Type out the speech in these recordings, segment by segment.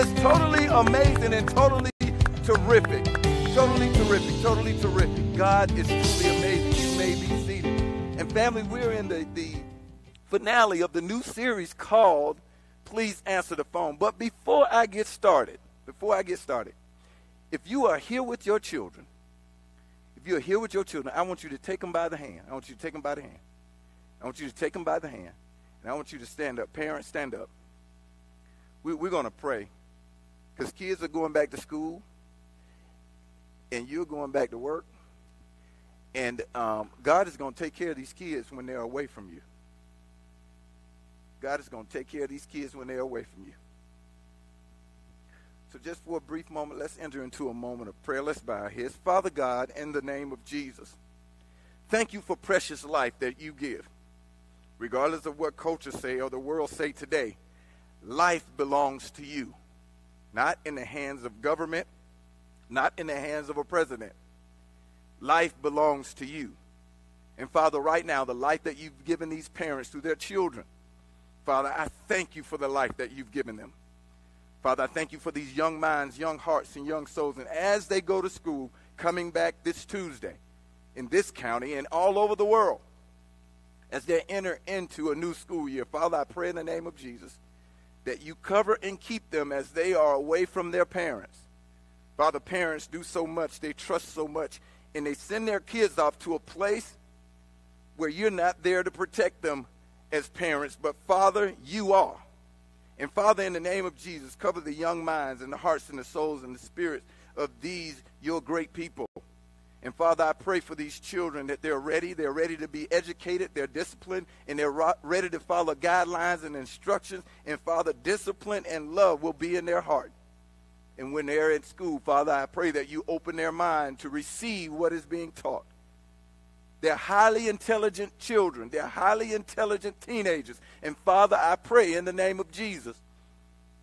is totally amazing and totally terrific. Totally terrific. Totally terrific. God is truly amazing. You may be seated. And family, we're in the finale of the new series called Please Answer the Phone. But before I get started, if you are here with your children, I want you to take them by the hand. And I want you to stand up. Parents, stand up. We're going to pray. Because kids are going back to school. And you're going back to work. And God is going to take care of these kids when they're away from you. So just for a brief moment, let's enter into a moment of prayer. Let's bow our heads. Father God, in the name of Jesus, thank you for precious life that you give. Regardless of what culture say or the world say today, life belongs to you. Not in the hands of government, not in the hands of a president. Life belongs to you. And Father, right now, the life that you've given these parents through their children, Father, I thank you for the life that you've given them. Father, I thank you for these young minds, young hearts, and young souls. And as they go to school, coming back this Tuesday in this county and all over the world, as they enter into a new school year, Father, I pray in the name of Jesus that you cover and keep them as they are away from their parents. Father, parents do so much, they trust so much, and they send their kids off to a place where you're not there to protect them as parents, but Father, you are. And Father, in the name of Jesus, cover the young minds and the hearts and the souls and the spirits of these, your great people. And Father, I pray for these children that they're ready to be educated, they're disciplined, and they're ready to follow guidelines and instructions. And Father, discipline and love will be in their heart. And when they're at school, Father, I pray that you open their mind to receive what is being taught. They're highly intelligent children. They're highly intelligent teenagers. And Father, I pray in the name of Jesus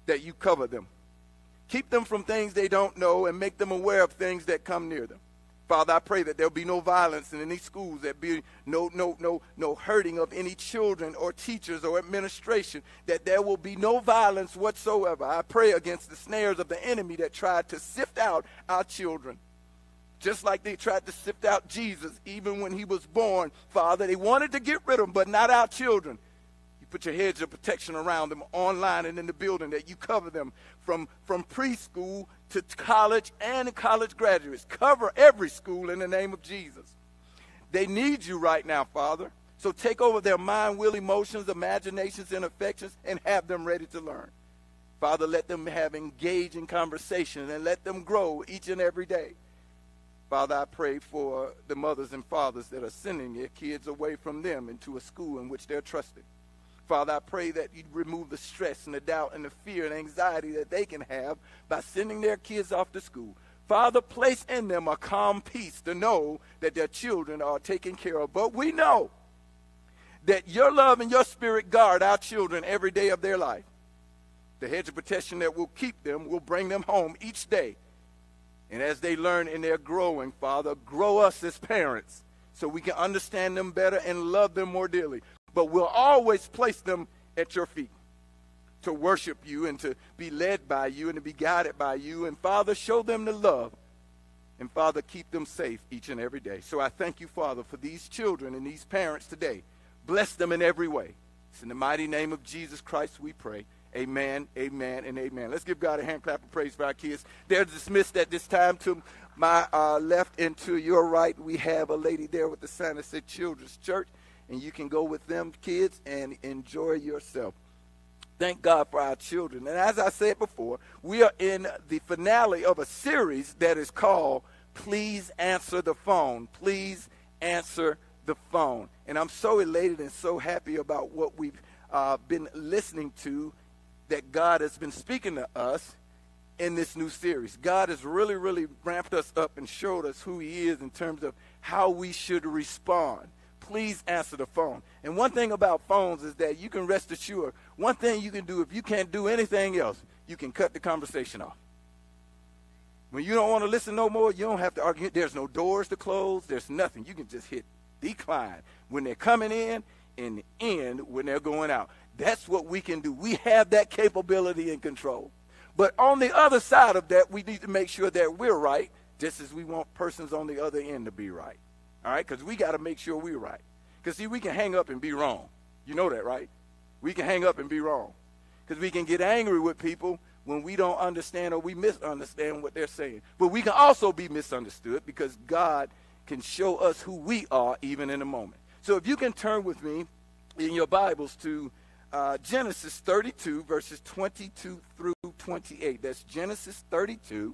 that you cover them. Keep them from things they don't know and make them aware of things that come near them. Father, I pray that there'll be no violence in any schools, that be no hurting of any children or teachers or administration, that there will be no violence whatsoever. I pray against the snares of the enemy that tried to sift out our children. Just like they tried to sift out Jesus even when he was born, Father. They wanted to get rid of him, but not our children. You put your hedge of protection around them online and in the building, that you cover them from preschool to college and college graduates. Cover every school in the name of Jesus. They need you right now, Father. So take over their mind, will, emotions, imaginations, and affections, and have them ready to learn. Father, let them have engaging conversations and let them grow each and every day. Father, I pray for the mothers and fathers that are sending their kids away from them into a school in which they're trusted. Father, I pray that you remove the stress and the doubt and the fear and anxiety that they can have by sending their kids off to school. Father, place in them a calm peace to know that their children are taken care of. But we know that your love and your spirit guard our children every day of their life. The hedge of protection that will keep them will bring them home each day. And as they learn and they're growing, Father, grow us as parents so we can understand them better and love them more dearly. But we'll always place them at your feet to worship you and to be led by you and to be guided by you. And, Father, show them the love. And, Father, keep them safe each and every day. So I thank you, Father, for these children and these parents today. Bless them in every way. It's in the mighty name of Jesus Christ we pray. Amen, amen, and amen. Let's give God a hand clap of praise for our kids. They're dismissed at this time. To my left and to your right, we have a lady there with the sign that said Children's Church, and you can go with them, kids, and enjoy yourself. Thank God for our children. And as I said before, we are in the finale of a series that is called Please Answer the Phone. Please Answer the Phone. And I'm so elated and so happy about what we've been listening to, that God has been speaking to us in this new series. God has really, really ramped us up and showed us who he is in terms of how we should respond. Please answer the phone. And one thing about phones is that you can rest assured, one thing you can do if you can't do anything else, you can cut the conversation off. When you don't want to listen no more, you don't have to argue. There's no doors to close. There's nothing. You can just hit decline when they're coming in and end when they're going out. That's what we can do. We have that capability and control. But on the other side of that, we need to make sure that we're right, just as we want persons on the other end to be right. All right? Because we got to make sure we're right. Because, see, we can hang up and be wrong. You know that, right? We can hang up and be wrong. Because we can get angry with people when we don't understand or we misunderstand what they're saying. But we can also be misunderstood because God can show us who we are even in a moment. So if you can turn with me in your Bibles to Genesis 32, verses 22 through 28. That's Genesis 32,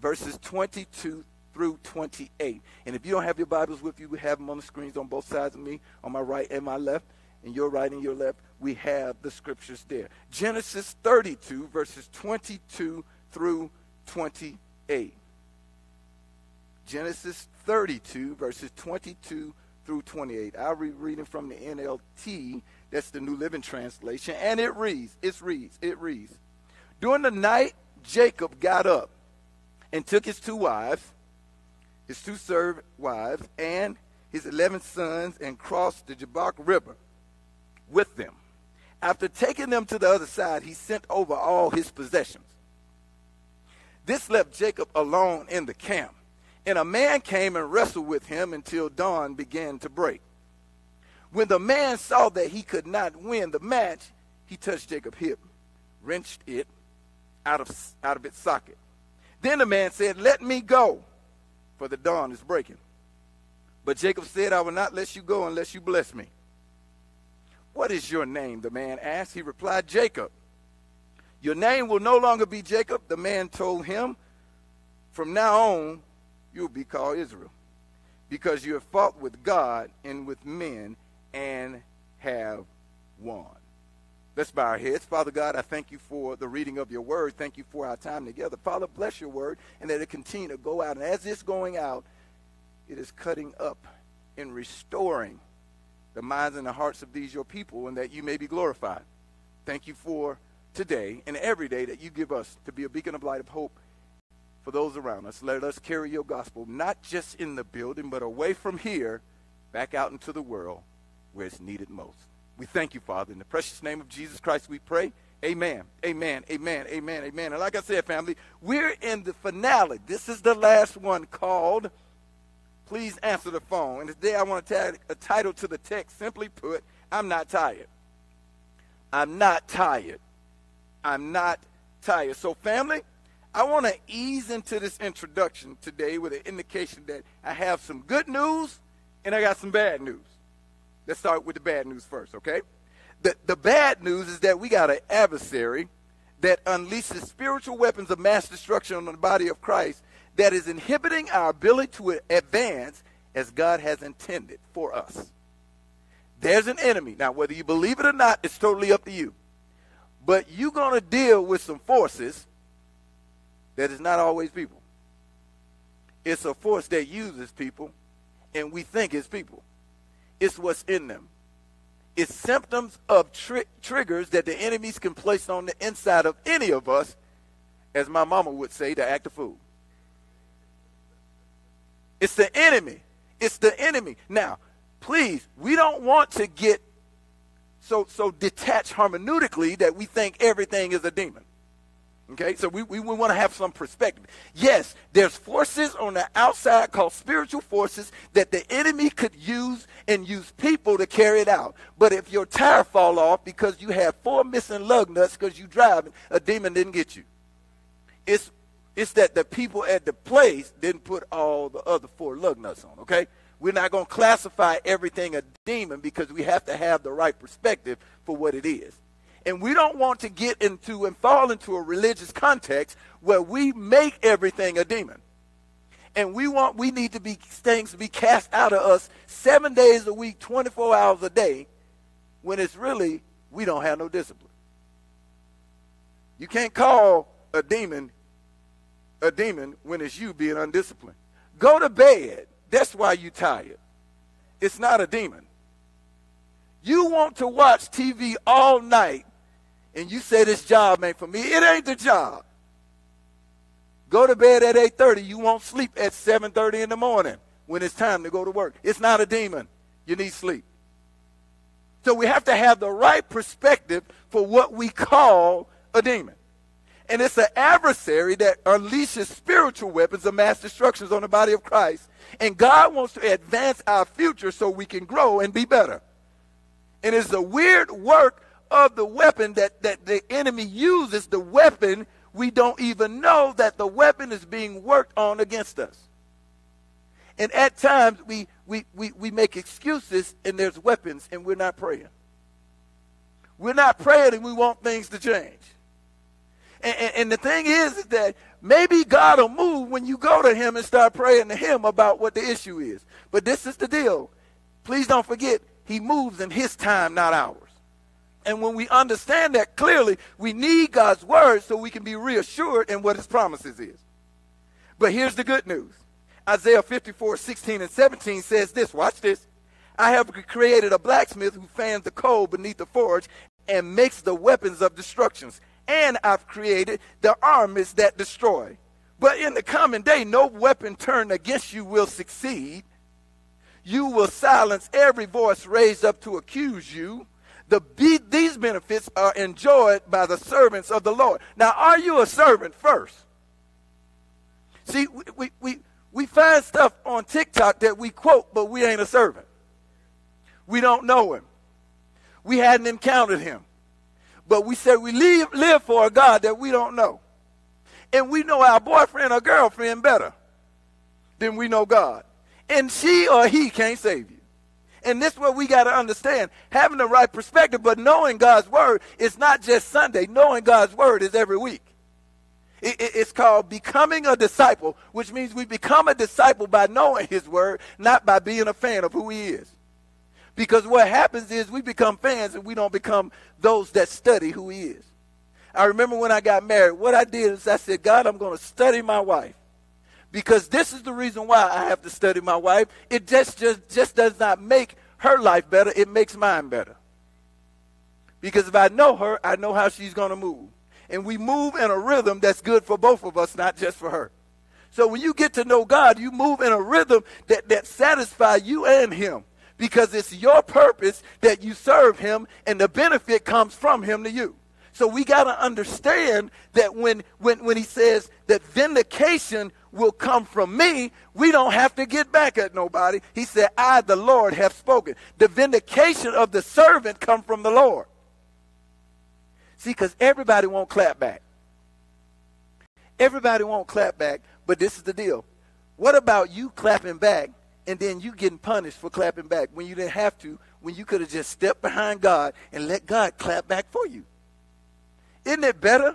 verses 22 through 28. And if you don't have your Bibles with you, we have them on the screens on both sides of me, on my right and my left, and your right and your left. We have the scriptures there. Genesis 32, verses 22 through 28. Genesis 32, verses 22 through 28. I'll be reading from the NLT. That's the New Living Translation. And it reads. During the night, Jacob got up and took his two wives, his two servant wives, and his 11 sons, and crossed the Jabbok River with them. After taking them to the other side, he sent over all his possessions. This left Jacob alone in the camp, and a man came and wrestled with him until dawn began to break. When the man saw that he could not win the match, he touched Jacob's hip, wrenched it out of its socket. Then the man said, "Let me go, for the dawn is breaking." But Jacob said, "I will not let you go unless you bless me." "What is your name?" the man asked. He replied, "Jacob." "Your name will no longer be Jacob," the man told him. "From now on, you'll be called Israel, because you have fought with God and with men and have won." Let's bow our heads. Father God, I thank you for the reading of your word. Thank you for our time together. Father, bless your word and that it continue to go out. And as it's going out, it is cutting up and restoring the minds and the hearts of these your people, and that you may be glorified. Thank you for today and every day that you give us to be a beacon of light of hope for those around us. Let us carry your gospel, not just in the building, but away from here, back out into the world where it's needed most. We thank you, Father. In the precious name of Jesus Christ we pray. Amen, amen, amen, amen, amen. And like I said, family, we're in the finale. This is the last one, called Please Answer the Phone. And today I want to tag a title to the text. Simply put, I'm not tired. I'm not tired. I'm not tired. So, family, I want to ease into this introduction today with an indication that I have some good news and I got some bad news. Let's start with the bad news first, okay? The bad news is that we got an adversary that unleashes spiritual weapons of mass destruction on the body of Christ that is inhibiting our ability to advance as God has intended for us. There's an enemy. Now, whether you believe it or not, it's totally up to you. But you're going to deal with some forces that is not always people. It's a force that uses people, and we think it's people. It's what's in them. It's symptoms of triggers that the enemies can place on the inside of any of us, as my mama would say, to act a fool. It's the enemy. It's the enemy. Now, please, we don't want to get so detached hermeneutically that we think everything is a demon. Okay, so we want to have some perspective. Yes, there's forces on the outside called spiritual forces that the enemy could use and use people to carry it out. But if your tire fall off because you have 4 missing lug nuts because you're driving, a demon didn't get you. It's that the people at the place didn't put all the other 4 lug nuts on, okay? We're not going to classify everything a demon because we have to have the right perspective for what it is. And we don't want to get into and fall into a religious context where we make everything a demon. And we need things to be cast out of us 7 days a week, 24 hours a day, when it's really we don't have no discipline. You can't call a demon when it's you being undisciplined. Go to bed. That's why you're tired. It's not a demon. You want to watch TV all night, and you say this job ain't for me. It ain't the job. Go to bed at 8:30. You won't sleep at 7:30 in the morning when it's time to go to work. It's not a demon. You need sleep. So we have to have the right perspective for what we call a demon. And it's an adversary that unleashes spiritual weapons of mass destruction on the body of Christ. And God wants to advance our future so we can grow and be better. And it's the weird work of the weapon that the enemy uses, the weapon we don't even know that the weapon is being worked on against us. And at times we make excuses and there's weapons and we're not praying. We're not praying and we want things to change. And the thing is that maybe God will move when you go to him and start praying to him about what the issue is. But this is the deal. Please don't forget, he moves in his time, not ours. And when we understand that clearly, we need God's word so we can be reassured in what his promises is. But here's the good news. Isaiah 54, 16 and 17 says this. Watch this. I have created a blacksmith who fans the coal beneath the forge and makes the weapons of destructions. And I've created the armies that destroy. But in the coming day, no weapon turned against you will succeed. You will silence every voice raised up to accuse you. These benefits are enjoyed by the servants of the Lord. Now, are you a servant first? See, we find stuff on TikTok that we quote, but we ain't a servant. We don't know him. We hadn't encountered him. But we said we live for a God that we don't know. And we know our boyfriend or girlfriend better than we know God. And she or he can't save you. And this is what we got to understand. Having the right perspective, but knowing God's word is not just Sunday. Knowing God's word is every week. It's called becoming a disciple, which means we become a disciple by knowing his word, not by being a fan of who he is. Because what happens is we become fans and we don't become those that study who he is. I remember when I got married, what I did is I said, God, I'm going to study my wife. Because this is the reason why I have to study my wife. It just does not make her life better. It makes mine better. Because if I know her, I know how she's going to move. And we move in a rhythm that's good for both of us, not just for her. So when you get to know God, you move in a rhythm that satisfies you and him. Because it's your purpose that you serve him, and the benefit comes from him to you. So we got to understand that when he says that vindication will come from me, we don't have to get back at nobody. He said, I, the Lord, have spoken. The vindication of the servant come from the Lord. See, because everybody won't clap back. Everybody won't clap back, but this is the deal. What about you clapping back and then you getting punished for clapping back when you didn't have to, when you could have just stepped behind God and let God clap back for you? Isn't it better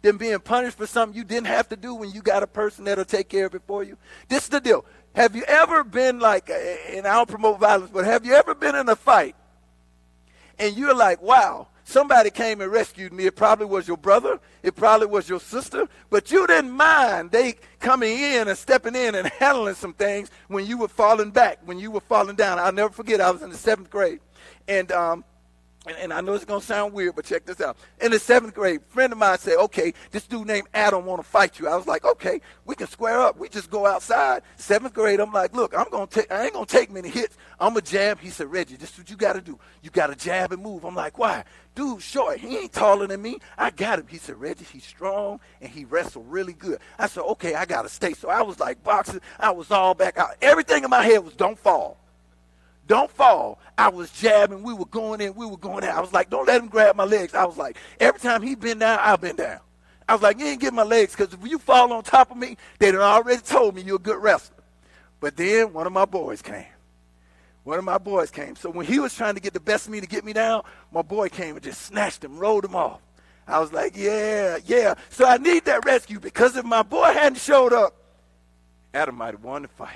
than being punished for something you didn't have to do when you got a person that'll take care of it for you? This is the deal. Have you ever been like, and I don't promote violence, but have you ever been in a fight and you're like, wow, somebody came and rescued me. It probably was your brother. It probably was your sister. But you didn't mind they coming in and stepping in and handling some things when you were falling back, when you were falling down. I'll never forget, I was in the seventh grade. And I know it's going to sound weird, but check this out. In the seventh grade, a friend of mine said, okay, this dude named Adam want to fight you. I was like, okay, we can square up. We just go outside. Seventh grade, I'm like, look, I ain't going to take many hits. I'm going to jab. He said, Reggie, this is what you got to do. You got to jab and move. I'm like, why? Dude's short. He ain't taller than me. I got him. He said, Reggie, he's strong, and he wrestled really good. I said, okay, I got to stay. So I was like boxing. I was all back out. Everything in my head was don't fall. Don't fall. I was jabbing. We were going in. We were going out. I was like, don't let him grab my legs. I was like, every time he bend down, I've been down. I was like, you ain't get my legs because if you fall on top of me, they done already told me you're a good wrestler. But then one of my boys came. So when he was trying to get the best of me to get me down, my boy came and just snatched him, rolled him off. I was like, yeah. So I need that rescue because if my boy hadn't showed up, Adam might have won the fight.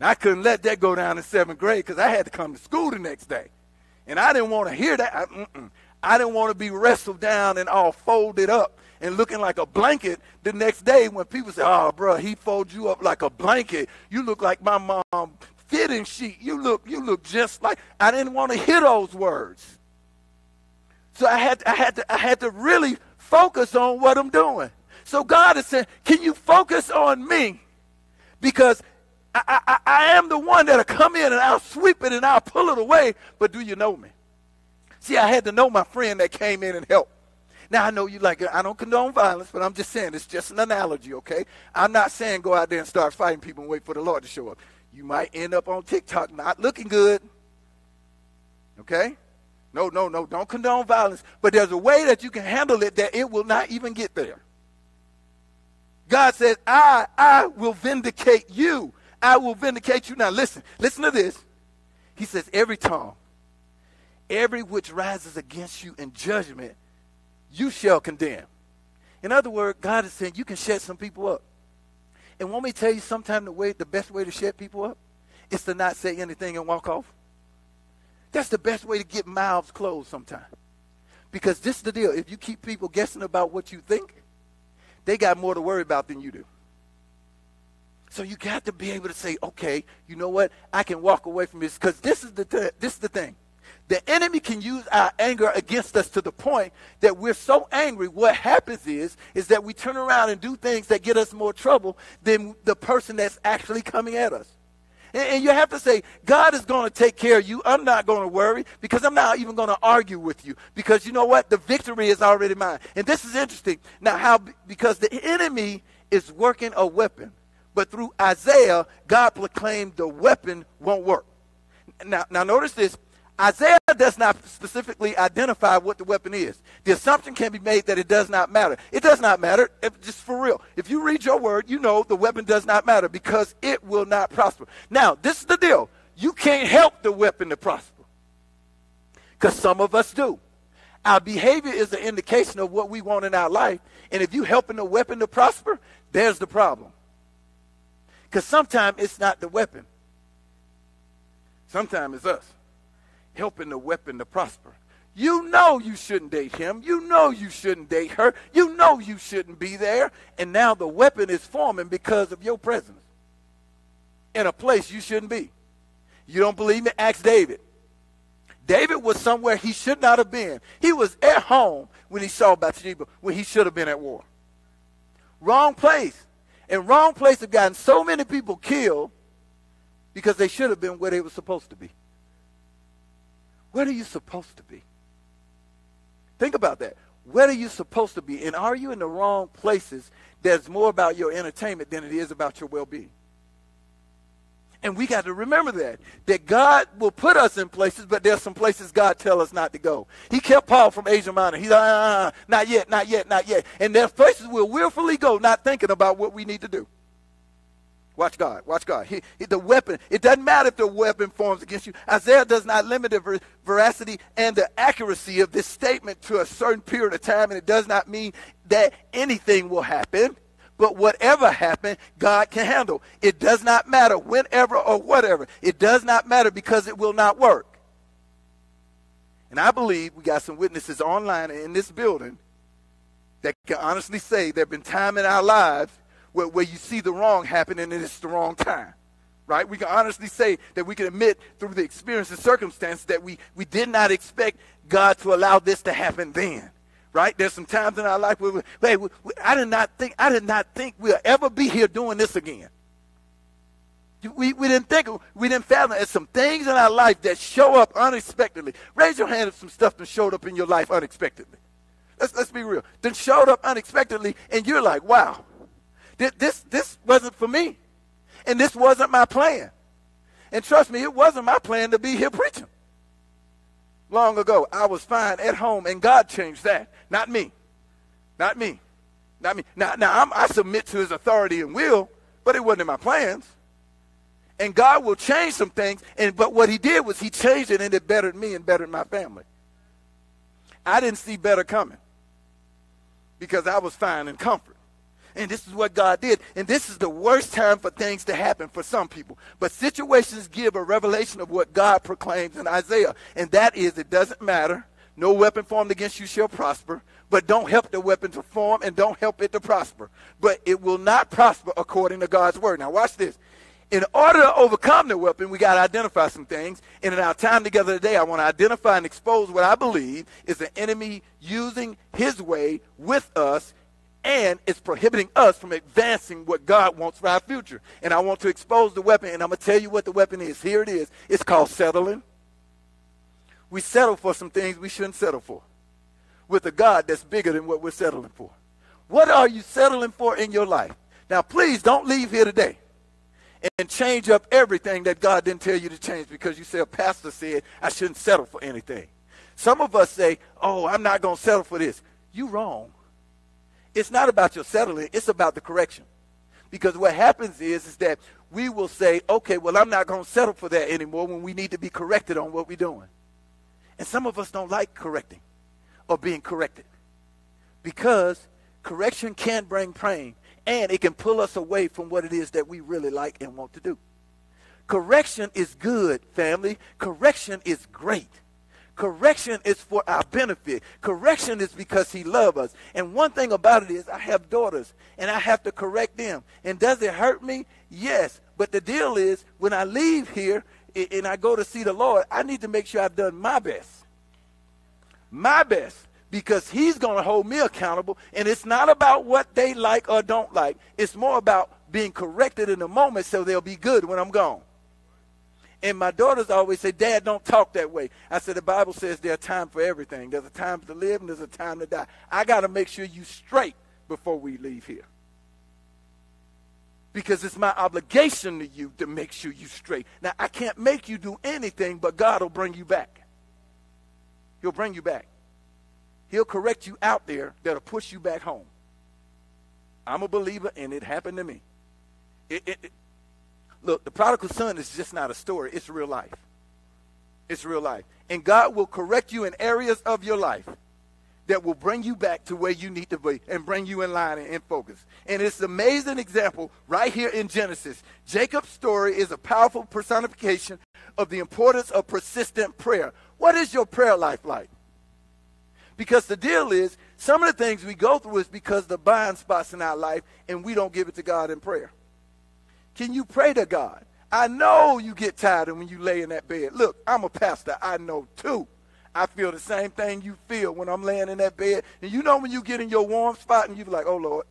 And I couldn't let that go down in seventh grade because I had to come to school the next day. And I didn't want to hear that. I didn't want to be wrestled down and all folded up and looking like a blanket the next day when people say, oh, bro, he folded you up like a blanket. You look like my mom fitting sheet. You look just like. I didn't want to hear those words. So I had to really focus on what I'm doing. So God is saying, can you focus on me? Because I am the one that'll come in and I'll sweep it and I'll pull it away, but do you know me? See, I had to know my friend that came in and helped. Now, I know you like it. I don't condone violence, but I'm just saying it's just an analogy, okay? I'm not saying go out there and start fighting people and wait for the Lord to show up. You might end up on TikTok not looking good, okay? No, don't condone violence. But there's a way that you can handle it that it will not even get there. God says, I will vindicate you. I will vindicate you. Now, listen to this. He says, every tongue, every which rises against you in judgment, you shall condemn. In other words, God is saying you can shut some people up. And won't me tell you sometimes the best way to shut people up is to not say anything and walk off. That's the best way to get mouths closed sometimes. Because this is the deal. If you keep people guessing about what you think, they got more to worry about than you do. So you got to be able to say, okay, you know what? I can walk away from this. Because this is the thing. The enemy can use our anger against us to the point that we're so angry, what happens is that we turn around and do things that get us more trouble than the person that's actually coming at us. And you have to say, God is going to take care of you. I'm not going to worry because I'm not even going to argue with you because you know what? The victory is already mine. And this is interesting. Now, because the enemy is working a weapon, but through Isaiah, God proclaimed the weapon won't work. Now notice this. Isaiah does not specifically identify what the weapon is. The assumption can be made that it does not matter. It does not matter, just for real. If you read your word, you know the weapon does not matter because it will not prosper. Now, this is the deal. You can't help the weapon to prosper because some of us do. Our behavior is an indication of what we want in our life, and if you're helping the weapon to prosper, there's the problem because sometimes it's not the weapon. Sometimes it's us. Helping the weapon to prosper. You know you shouldn't date him. You know you shouldn't date her. You know you shouldn't be there. And now the weapon is forming because of your presence in a place you shouldn't be. You don't believe me? Ask David. David was somewhere he should not have been. He was at home when he saw Bathsheba, when he should have been at war. Wrong place. And wrong place have gotten so many people killed because they should have been where they were supposed to be. Where are you supposed to be? Think about that. Where are you supposed to be? And are you in the wrong places that's more about your entertainment than it is about your well-being? And we got to remember that God will put us in places, but there's some places God tells us not to go. He kept Paul from Asia Minor. He's like, not yet, not yet, not yet. And there's places we'll willfully go not thinking about what we need to do. Watch God. Watch God. The weapon. It doesn't matter if the weapon forms against you. Isaiah does not limit the veracity and the accuracy of this statement to a certain period of time, and it does not mean that anything will happen. But whatever happens, God can handle. It does not matter whenever or whatever. It does not matter because it will not work. And I believe we got some witnesses online and in this building that can honestly say there have been time in our lives where you see the wrong happening and it's the wrong time, right? We can honestly say that we can admit through the experience and circumstance that we did not expect God to allow this to happen then, right? There's some times in our life where I did not think we'll ever be here doing this again. We didn't fathom. There's some things in our life that show up unexpectedly. Raise your hand if some stuff that showed up in your life unexpectedly. Let's be real. Then showed up unexpectedly and you're like, wow. This wasn't for me, and this wasn't my plan. And trust me, it wasn't my plan to be here preaching. Long ago, I was fine at home, and God changed that. Not me. Not me. Not me. Now I submit to his authority and will, but it wasn't in my plans. And God will change some things, but what he did was he changed it, and it bettered me and bettered my family. I didn't see better coming because I was fine in comfort. And this is what God did. And this is the worst time for things to happen for some people. But situations give a revelation of what God proclaims in Isaiah. And that is, it doesn't matter. No weapon formed against you shall prosper. But don't help the weapon to form and don't help it to prosper. But it will not prosper according to God's word. Now watch this. In order to overcome the weapon, we got to identify some things. And in our time together today, I want to identify and expose what I believe is the enemy using his way with us. And it's prohibiting us from advancing what God wants for our future. And I want to expose the weapon, and I'm going to tell you what the weapon is. Here it is. It's called settling. We settle for some things we shouldn't settle for. with a God that's bigger than what we're settling for. What are you settling for in your life? Now, please don't leave here today and change up everything that God didn't tell you to change because you said, Pastor said, I shouldn't settle for anything. Some of us say, oh, I'm not going to settle for this. You're wrong. It's not about your settling. It's about the correction. Because what happens is that we will say, okay, well, I'm not going to settle for that anymore when we need to be corrected on what we're doing. And some of us don't like correcting or being corrected because correction can bring pain and it can pull us away from what it is that we really like and want to do. Correction is good, family. Correction is great. Correction is for our benefit. Correction is because he loves us. And one thing about it is I have daughters, and I have to correct them. And does it hurt me? Yes. But the deal is when I leave here and I go to see the Lord, I need to make sure I've done my best. My best. Because he's going to hold me accountable. And it's not about what they like or don't like. It's more about being corrected in the moment so they'll be good when I'm gone. And my daughters always say, Dad, don't talk that way. I said, the Bible says there's a time for everything. There's a time to live and there's a time to die. I got to make sure you straight before we leave here. Because it's my obligation to you to make sure you straight. Now, I can't make you do anything, but God will bring you back. He'll bring you back. He'll correct you out there that'll push you back home. I'm a believer, and it happened to me. Look, the prodigal son is just not a story. It's real life. It's real life. And God will correct you in areas of your life that will bring you back to where you need to be and bring you in line and in focus. And it's an amazing example right here in Genesis. Jacob's story is a powerful personification of the importance of persistent prayer. What is your prayer life like? Because the deal is, some of the things we go through is because the blind spots in our life and we don't give it to God in prayer. Can you pray to God? I know you get tired when you lay in that bed. Look, I'm a pastor. I know too. I feel the same thing you feel when I'm laying in that bed. And you know when you get in your warm spot and you're like, oh, Lord,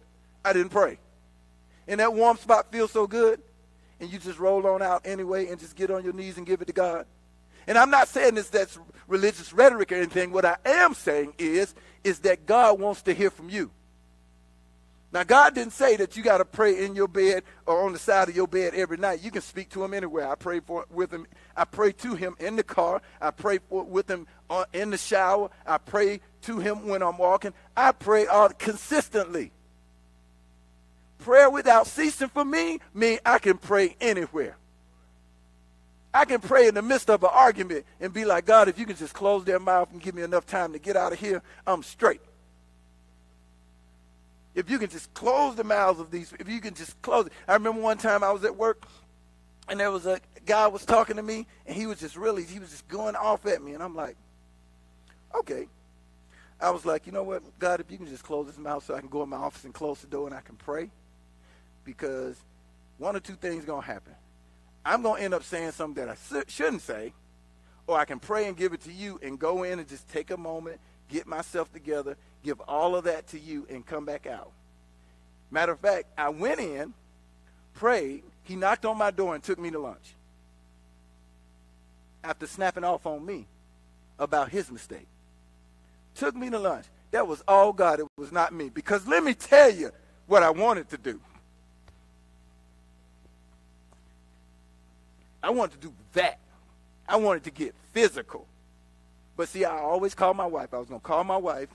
I didn't pray. And that warm spot feels so good. And you just roll on out anyway and just get on your knees and give it to God. And I'm not saying this that's religious rhetoric or anything. What I am saying is that God wants to hear from you. Now, God didn't say that you got to pray in your bed or on the side of your bed every night. You can speak to him anywhere. I pray to him in the car. I pray with him in the shower. I pray to him when I'm walking. I pray consistently. Prayer without ceasing for me means I can pray anywhere. I can pray in the midst of an argument and be like, God, if you can just close their mouth and give me enough time to get out of here, I'm straight. If you can just close the mouths of these, if you can just close it. I remember one time I was at work and there was a guy was talking to me and he was just going off at me. And I'm like, okay. I was like, you know what, God, if you can just close his mouth so I can go in my office and close the door and I can pray. Because one or two things going to happen. I'm going to end up saying something that I shouldn't say, or I can pray and give it to you and go in and just take a moment, get myself together, give all of that to you, and come back out. Matter of fact, I went in, prayed. He knocked on my door and took me to lunch after snapping off on me about his mistake. Took me to lunch. That was all God. It was not me. Because let me tell you what I wanted to do. I wanted to do that. I wanted to get physical. But see, I always call my wife. I was going to call my wife.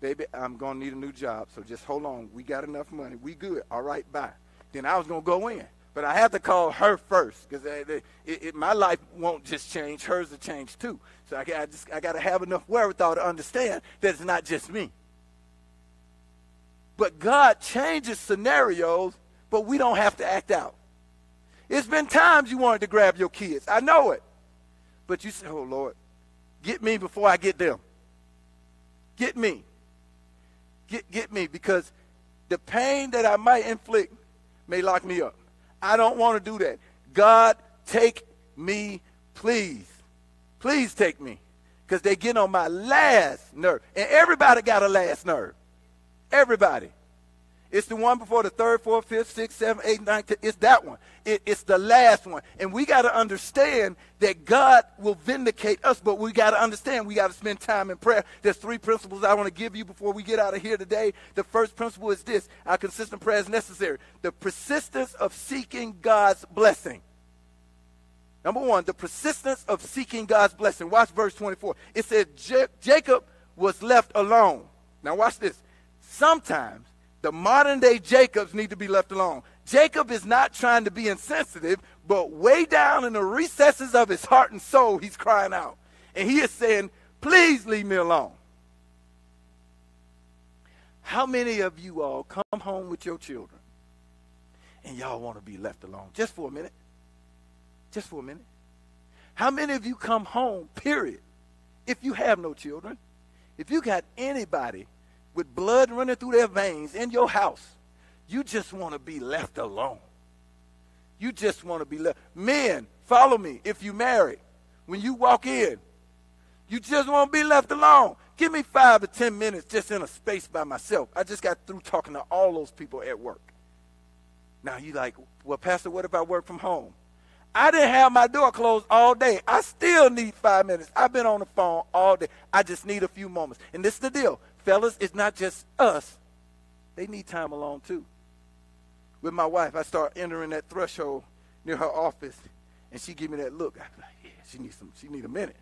Baby, I'm going to need a new job, so just hold on. We got enough money. We good. All right, bye. Then I was going to go in. But I had to call her first because my life won't just change. Hers will change too. So I got to have enough wherewithal to understand that it's not just me. But God changes scenarios, but we don't have to act out. It's been times you wanted to grab your kids. I know it. But you said, oh, Lord, get me before I get them. Get me. Get me, because the pain that I might inflict may lock me up. I don't want to do that. God, take me, please. Please take me, because they get on my last nerve. And everybody got a last nerve. Everybody. It's the one before the 3rd, 4th, 5th, 6th, 7th, 8th, 9th, 10th. It's that one. It's the last one. And we got to understand that God will vindicate us, but we got to understand we got to spend time in prayer. There's three principles I want to give you before we get out of here today. The first principle is this. Our consistent prayer is necessary. The persistence of seeking God's blessing. Number one, the persistence of seeking God's blessing. Watch verse 24. It says, Jacob was left alone. Now watch this. Sometimes the modern-day Jacobs need to be left alone. Jacob is not trying to be insensitive, but way down in the recesses of his heart and soul, he's crying out. And he is saying, please leave me alone. How many of you all come home with your children and y'all want to be left alone? Just for a minute. Just for a minute. How many of you come home, period, if you have no children, if you got anybody with blood running through their veins in your house, you just want to be left alone. You just want to be left. Men, follow me. If you marry, when you walk in, you just want to be left alone. Give me 5 to 10 minutes just in a space by myself. I just got through talking to all those people at work. Now you're like, well, Pastor, what if I work from home? I didn't have my door closed all day. I still need 5 minutes. I've been on the phone all day. I just need a few moments. And this is the deal. Fellas, it's not just us. They need time alone too. With my wife, I start entering that threshold near her office, and she give me that look. I'm like, yeah, she needs a minute.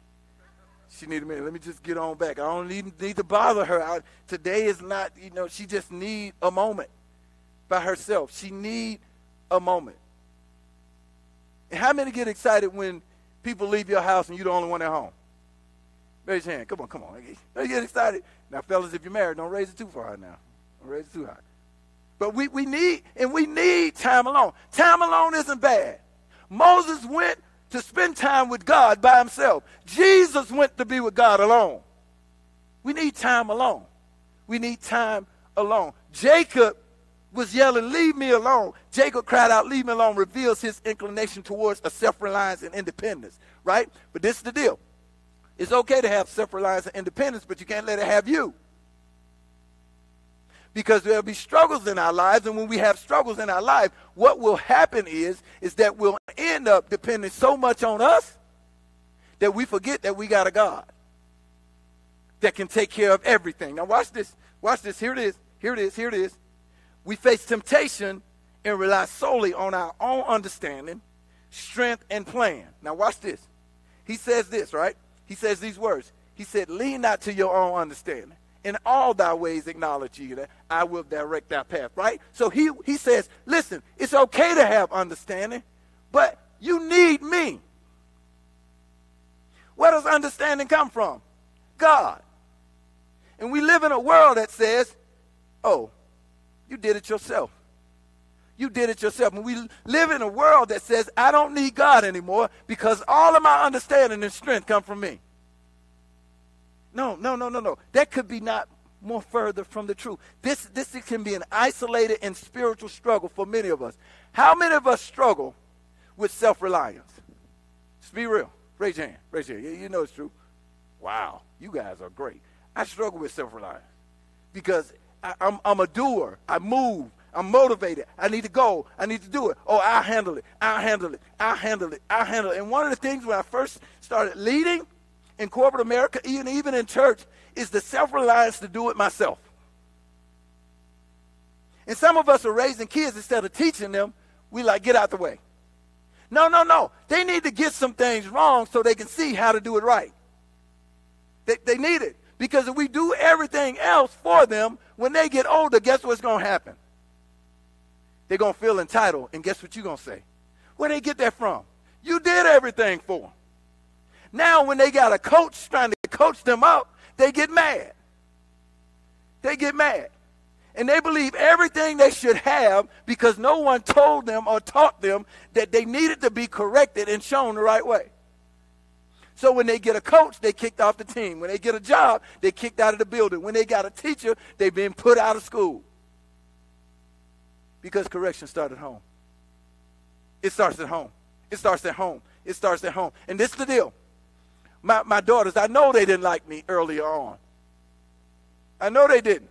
She needs a minute. Let me just get on back. I don't need to bother her. Today is not, she just needs a moment by herself. She needs a moment. And how many get excited when people leave your house and you're the only one at home? Raise your hand. Come on. They get excited. Now, fellas, if you're married, don't raise it too far now. Don't raise it too high. But we need time alone. Time alone isn't bad. Moses went to spend time with God by himself. Jesus went to be with God alone. We need time alone. We need time alone. Jacob was yelling, leave me alone. Jacob cried out, leave me alone, reveals his inclination towards a self-reliance and independence, right? But this is the deal. It's okay to have self-reliance and independence, but you can't let it have you. Because there'll be struggles in our lives, and when we have struggles in our life, what will happen is that we'll end up depending so much on us that we forget that we got a God that can take care of everything. Now watch this. Watch this. Here it is. We face temptation and rely solely on our own understanding, strength, and plan. Now watch this. He says this, right? He says these words. He said, lean not to your own understanding. In all thy ways acknowledge ye, that I will direct thy path, right? So he says, listen, it's okay to have understanding, but you need me. Where does understanding come from? God. And we live in a world that says, oh, you did it yourself. You did it yourself. And we live in a world that says, I don't need God anymore because all of my understanding and strength come from me. No. That could be not more further from the truth. This can be an isolated and spiritual struggle for many of us. How many of us struggle with self-reliance? Just be real. Raise your hand. You know it's true. Wow, you guys are great. I struggle with self-reliance because I'm a doer. I move. I'm motivated. I need to go. I need to do it. Oh, I'll handle it. And one of the things when I first started leading in corporate America, even in church, is the self-reliance to do it myself. And some of us are raising kids instead of teaching them. We like, get out the way. No. They need to get some things wrong so they can see how to do it right. They need it. Because if we do everything else for them, when they get older, guess what's going to happen? They're going to feel entitled, and guess what you're going to say? Where they get that from? You did everything for them. Now when they got a coach trying to coach them up, they get mad. And they believe everything they should have because no one told them or taught them that they needed to be corrected and shown the right way. So when they get a coach, they kicked off the team. When they get a job, they kicked out of the building. When they got a teacher, they've been put out of school. Because correction started at home. It starts at home. And this is the deal. My daughters, I know they didn't like me earlier on. I know they didn't.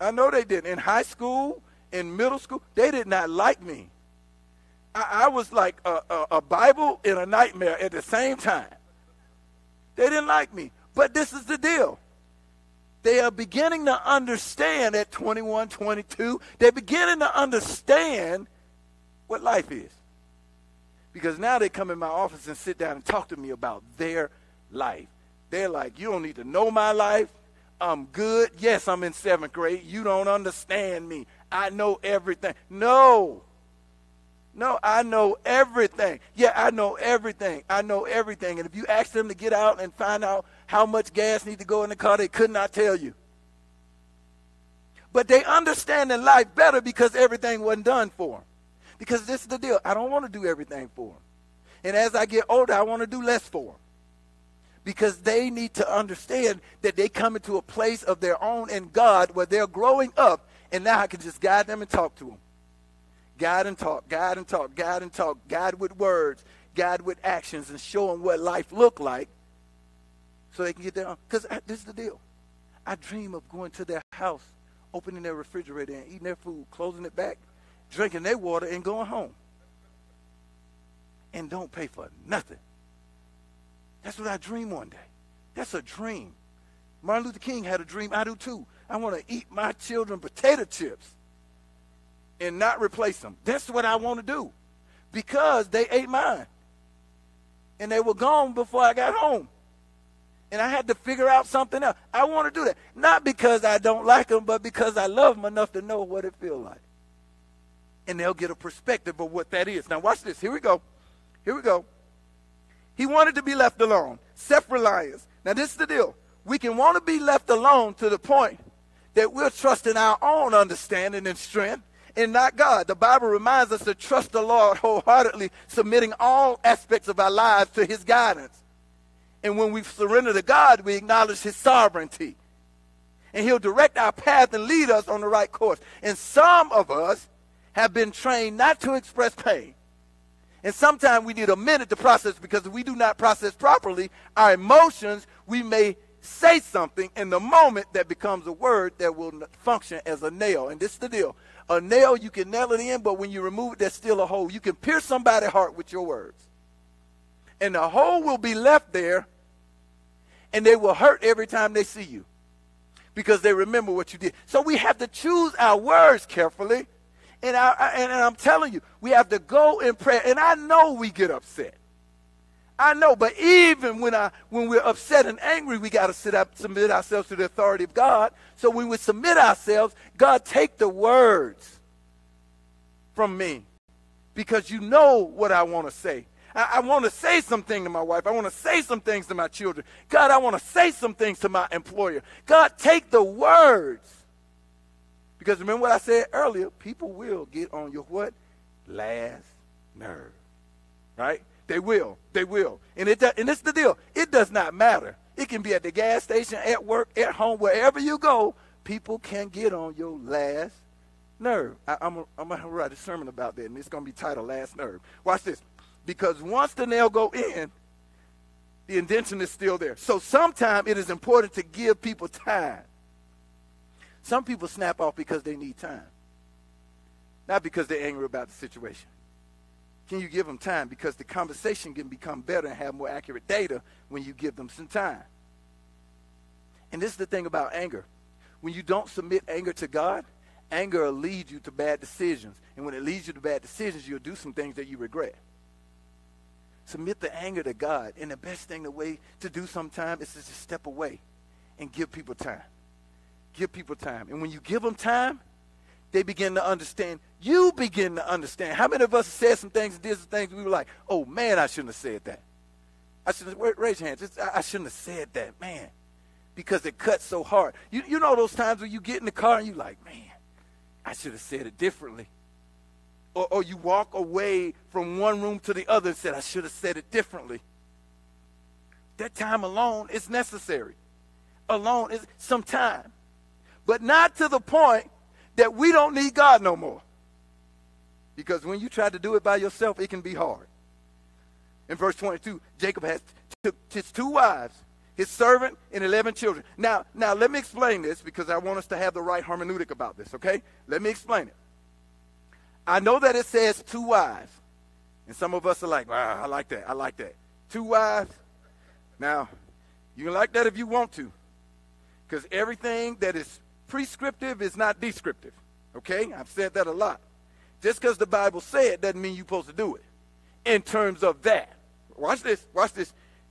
I know they didn't. In high school, in middle school, they did not like me. I was like a Bible and a nightmare at the same time. They didn't like me. But this is the deal. They are beginning to understand at 21, 22. They're beginning to understand what life is. Because now they come in my office and sit down and talk to me about their life. They're like, you don't need to know my life. I'm good. Yes, I'm in 7th grade. You don't understand me. I know everything. No, I know everything. Yeah, I know everything. I know everything. And if you ask them to get out and find out how much gas needs to go in the car, they could not tell you. But they understand their life better because everything wasn't done for them. Because this is the deal. I don't want to do everything for them. And as I get older, I want to do less for them. Because they need to understand that they come into a place of their own in God where they're growing up, and now I can just guide them and talk to them. Guide and talk, guide and talk, guide and talk, guide with words, guide with actions, and show them what life looked like so they can get their own. Because this is the deal. I dream of going to their house, opening their refrigerator and eating their food, closing it back, drinking their water, and going home. And don't pay for nothing. That's what I dream one day. That's a dream. Martin Luther King had a dream. I do too. I want to eat my children potato chips and not replace them. That's what I want to do, because they ate mine. And they were gone before I got home. And I had to figure out something else. I want to do that. Not because I don't like them, but because I love them enough to know what it feels like. And they'll get a perspective of what that is. Now watch this. Here we go. Here we go. He wanted to be left alone. Self-reliance. Now this is the deal. We can want to be left alone to the point that we're trusting our own understanding and strength and not God. The Bible reminds us to trust the Lord wholeheartedly, submitting all aspects of our lives to his guidance. And when we surrender to God, we acknowledge his sovereignty. And he'll direct our path and lead us on the right course. And some of us have been trained not to express pain. And sometimes we need a minute to process, because if we do not process properly our emotions, we may say something in the moment that becomes a word that will function as a nail. And this is the deal. A nail, you can nail it in, but when you remove it, there's still a hole. You can pierce somebody's heart with your words. And the hole will be left there, and they will hurt every time they see you because they remember what you did. So we have to choose our words carefully. And I'm telling you, we have to go in prayer. And I know we get upset. I know, but even when we're upset and angry, we got to submit ourselves to the authority of God. So when we submit ourselves, God, take the words from me, because you know what I want to say. I want to say something to my wife. I want to say some things to my children. God, I want to say some things to my employer. God, take the words. Because remember what I said earlier, people will get on your what? Last nerve. Right? They will. They will. And it's the deal. It does not matter. It can be at the gas station, at work, at home, wherever you go, people can get on your last nerve. I'm going to write a sermon about that, and it's going to be titled Last Nerve. Watch this. Because once the nail go in, the indention is still there. So sometimes it is important to give people time. Some people snap off because they need time, not because they're angry about the situation. Can you give them time? Because the conversation can become better and have more accurate data when you give them some time. And this is the thing about anger. When you don't submit anger to God, anger will lead you to bad decisions. And when it leads you to bad decisions, you'll do some things that you regret. Submit the anger to God. And the best thing, the way to do sometimes is to just step away and give people time. Give people time. And when you give them time, they begin to understand. You begin to understand. How many of us said some things and did some things we were like, oh, man, I shouldn't have said that. I should have, raise your hand. Just, I shouldn't have said that, man, because it cuts so hard. You know those times when you get in the car and you're like, man, I should have said it differently. Or you walk away from one room to the other and said, I should have said it differently. That time alone is necessary. Alone is some time. But not to the point that we don't need God no more. Because when you try to do it by yourself, it can be hard. In verse 22, Jacob has took his two wives. his servant, and 11 children. Now let me explain this, because I want us to have the right hermeneutic about this, okay? Let me explain it. I know that it says two wives, and some of us are like, wow, I like that. Two wives. Now, you can like that if you want to, because everything that is prescriptive is not descriptive, okay? I've said that a lot. Just because the Bible said doesn't mean you're supposed to do it in terms of that. Watch this.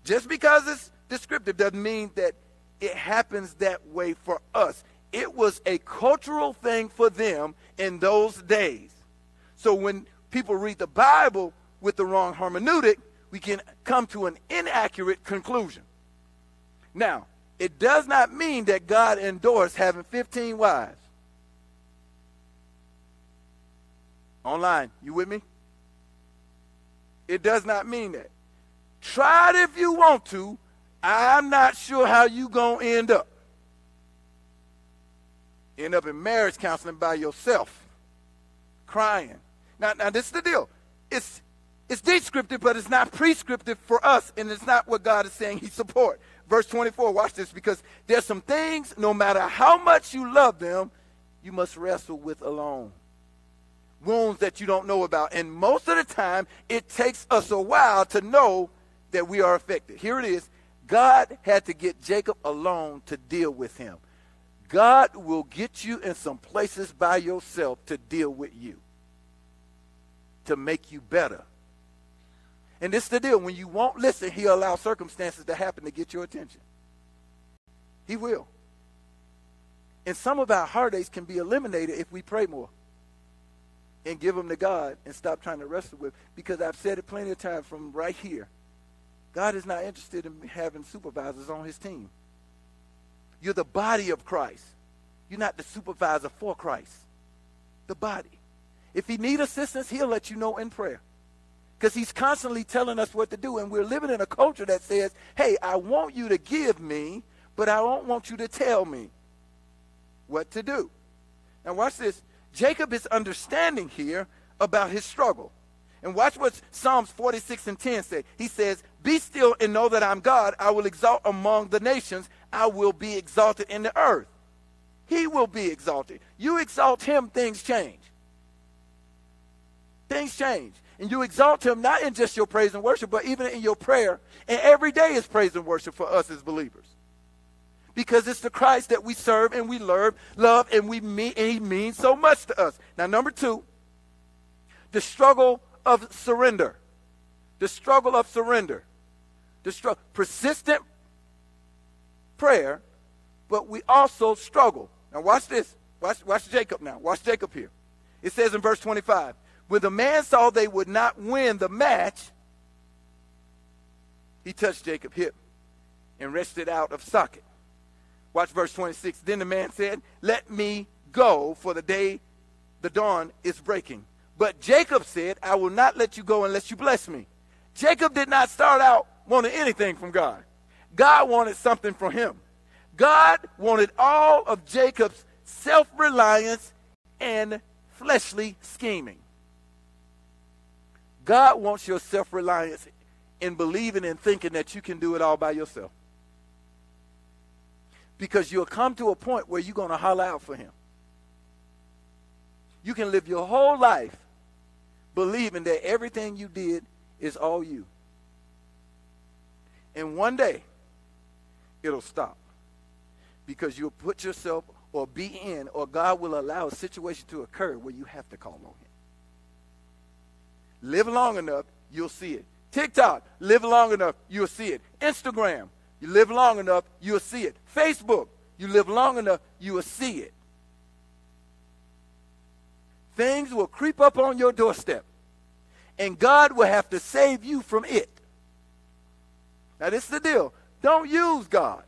Just because it's descriptive doesn't mean that it happens that way for us. It was a cultural thing for them in those days. So when people read the Bible with the wrong hermeneutic, we can come to an inaccurate conclusion. Now, it does not mean that God endorsed having 15 wives. Online, you with me? It does not mean that. Try it if you want to. I'm not sure how you going to end up. End up in marriage counseling by yourself, crying. Now this is the deal. It's descriptive, but it's not prescriptive for us, and it's not what God is saying he supports. Verse 24, watch this, because there's some things, no matter how much you love them, you must wrestle with alone. Wounds that you don't know about. And most of the time, it takes us a while to know that we are affected. Here it is. God had to get Jacob alone to deal with him. God will get you in some places by yourself to deal with you, to make you better. And this is the deal. When you won't listen, he'll allow circumstances to happen to get your attention. He will. And some of our heartaches can be eliminated if we pray more and give them to God and stop trying to wrestle with. Because I've said it plenty of times from right here. God is not interested in having supervisors on his team. You're the body of Christ. You're not the supervisor for Christ. The body. If he needs assistance, he'll let you know in prayer. Because he's constantly telling us what to do. And we're living in a culture that says, hey, I want you to give me, but I don't want you to tell me what to do. Now watch this. Jacob is understanding here about his struggle. And watch what Psalms 46 and 10 say. He says, be still and know that I'm God. I will exalt among the nations. I will be exalted in the earth. He will be exalted. You exalt him, things change. Things change. And you exalt him not in just your praise and worship, but even in your prayer. And every day is praise and worship for us as believers. Because it's the Christ that we serve and we love and we meet, and he means so much to us. Now, number two, the struggle of surrender. The struggle of surrender. Persistent prayer, but we also struggle. Now, watch this. Watch Jacob now. Watch Jacob here. It says in verse 25, when the man saw they would not win the match, he touched Jacob's hip and wrenched it out of socket. Watch verse 26. Then the man said, let me go, for the dawn is breaking. But Jacob said, I will not let you go unless you bless me. Jacob did not start out wanting anything from God. God wanted something from him. God wanted all of Jacob's self-reliance and fleshly scheming. God wants your self-reliance in believing and thinking that you can do it all by yourself. Because you'll come to a point where you're going to holler out for him. You can live your whole life believing that everything you did is all you. And one day, it'll stop. Because you'll put yourself or be in, or God will allow a situation to occur where you have to call on him. Live long enough, you'll see it. TikTok, live long enough, you'll see it. Instagram, you live long enough, you'll see it. Facebook, you live long enough, you will see it. Things will creep up on your doorstep, and God will have to save you from it. Now, this is the deal. Don't use God,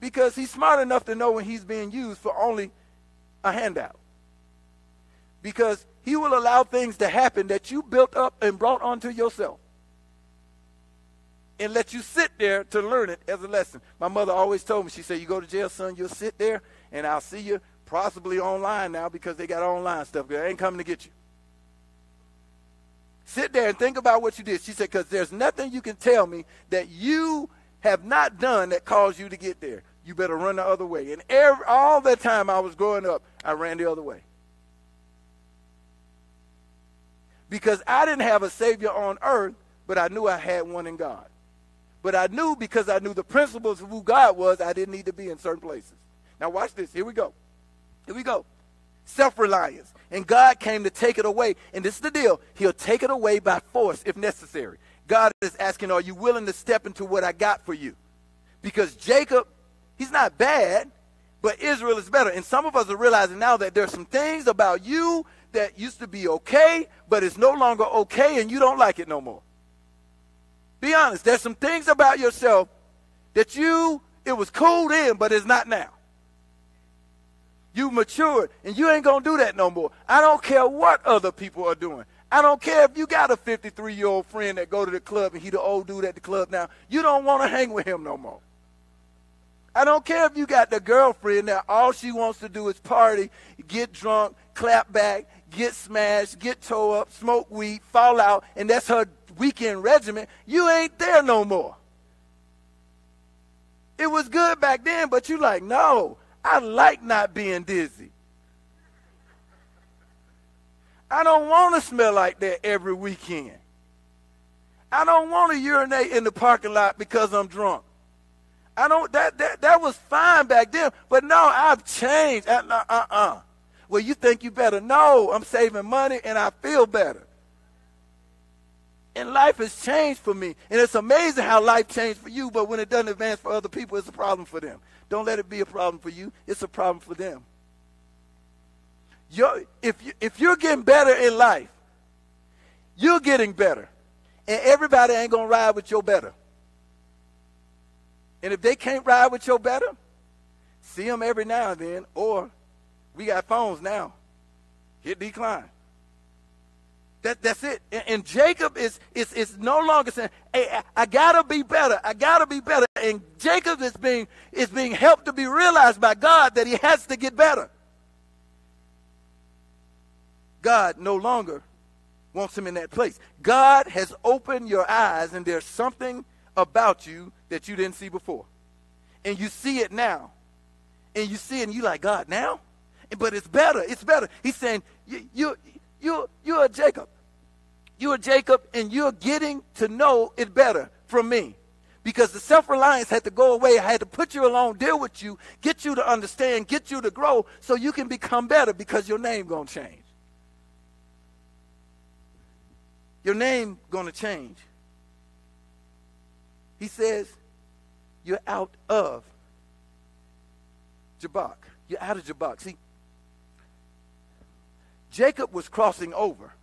because he's smart enough to know when he's being used for only a handout. Because he will allow things to happen that you built up and brought onto yourself, and let you sit there to learn it as a lesson. My mother always told me, she said, you go to jail, son, you'll sit there, and I'll see you possibly online now, because they got online stuff. They ain't coming to get you. Sit there and think about what you did. She said, because there's nothing you can tell me that you have not done that caused you to get there. You better run the other way. And all that time I was growing up, I ran the other way. Because I didn't have a Savior on earth, but I knew I had one in God. But I knew, because I knew the principles of who God was, I didn't need to be in certain places. Now watch this. Here we go. Here we go. Self-reliance. And God came to take it away. And this is the deal. He'll take it away by force if necessary. God is asking, are you willing to step into what I got for you? Because Jacob, he's not bad, but Israel is better. And some of us are realizing now that there's some things about you that used to be okay, but it's no longer okay, and you don't like it no more. Be honest. There's some things about yourself that it was cool then, but it's not now. You matured, and you ain't going to do that no more. I don't care what other people are doing. I don't care if you got a 53-year-old friend that go to the club, and he the old dude at the club now. You don't want to hang with him no more. I don't care if you got the girlfriend that all she wants to do is party, get drunk, clap back, get smashed, get toe up, smoke weed, fall out, and that's her weekend regimen. You ain't there no more. It was good back then, but you like, no, I like not being dizzy. I don't want to smell like that every weekend. I don't want to urinate in the parking lot because I'm drunk. That was fine back then, but no, I've changed. Well, you think you better? No, I'm saving money and I feel better. And life has changed for me. And it's amazing how life changed for you, but when it doesn't advance for other people, it's a problem for them. Don't let it be a problem for you. It's a problem for them. If you're getting better in life, you're getting better. And everybody ain't going to ride with your better. And if they can't ride with your better, see them every now and then, or we got phones now. Hit decline. That's it. And Jacob is no longer saying, hey, I gotta be better. I gotta be better. And Jacob is being helped to be realized by God that he has to get better. God no longer wants him in that place. God has opened your eyes, and there's something about you that you didn't see before. And you see it now. And you see it, and you like, God, now? But it's better. It's better. He's saying, you're a Jacob. You're a Jacob, and you're getting to know it better from me. Because the self-reliance had to go away. I had to put you along, deal with you, get you to understand, get you to grow so you can become better, because your name going to change. Your name going to change. He says, you're out of Jabbok. You're out of Jabbok. See, Jacob was crossing over,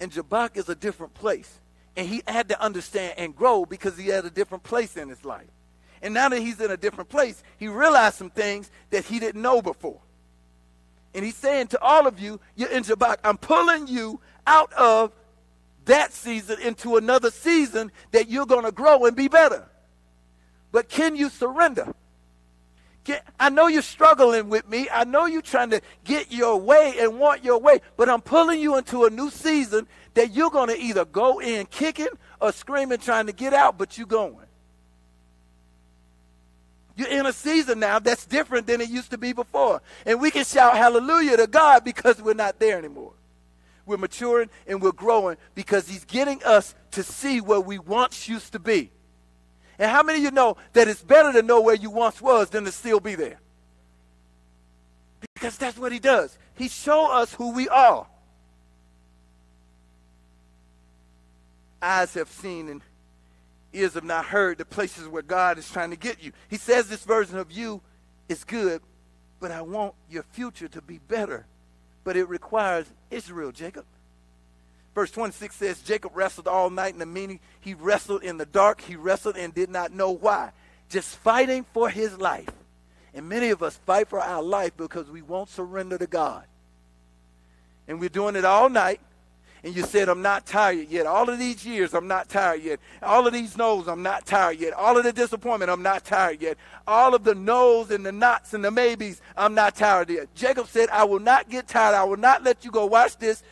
and Jabbok is a different place. And he had to understand and grow because he had a different place in his life. And now that he's in a different place, he realized some things that he didn't know before. And he's saying to all of you, you're in Jabbok. I'm pulling you out of that season into another season that you're going to grow and be better. But can you surrender? I know you're struggling with me. I know you're trying to get your way and want your way, but I'm pulling you into a new season that you're going to either go in kicking or screaming, trying to get out, but you're going. You're in a season now that's different than it used to be before. And we can shout hallelujah to God because we're not there anymore. We're maturing and we're growing because he's getting us to see where we once used to be. And how many of you know that it's better to know where you once was than to still be there? Because that's what he does. He shows us who we are. Eyes have seen and ears have not heard the places where God is trying to get you. He says this version of you is good, but I want your future to be better. But it requires Israel, Jacob. Verse 26 says, Jacob wrestled all night in the meaning. He wrestled in the dark. He wrestled and did not know why. Just fighting for his life. And many of us fight for our life because we won't surrender to God. And we're doing it all night. And you said, I'm not tired yet. All of these years, I'm not tired yet. All of these no's, I'm not tired yet. All of the disappointment, I'm not tired yet. All of the no's and the nots and the maybes, I'm not tired yet. Jacob said, I will not get tired. I will not let you go. Watch this.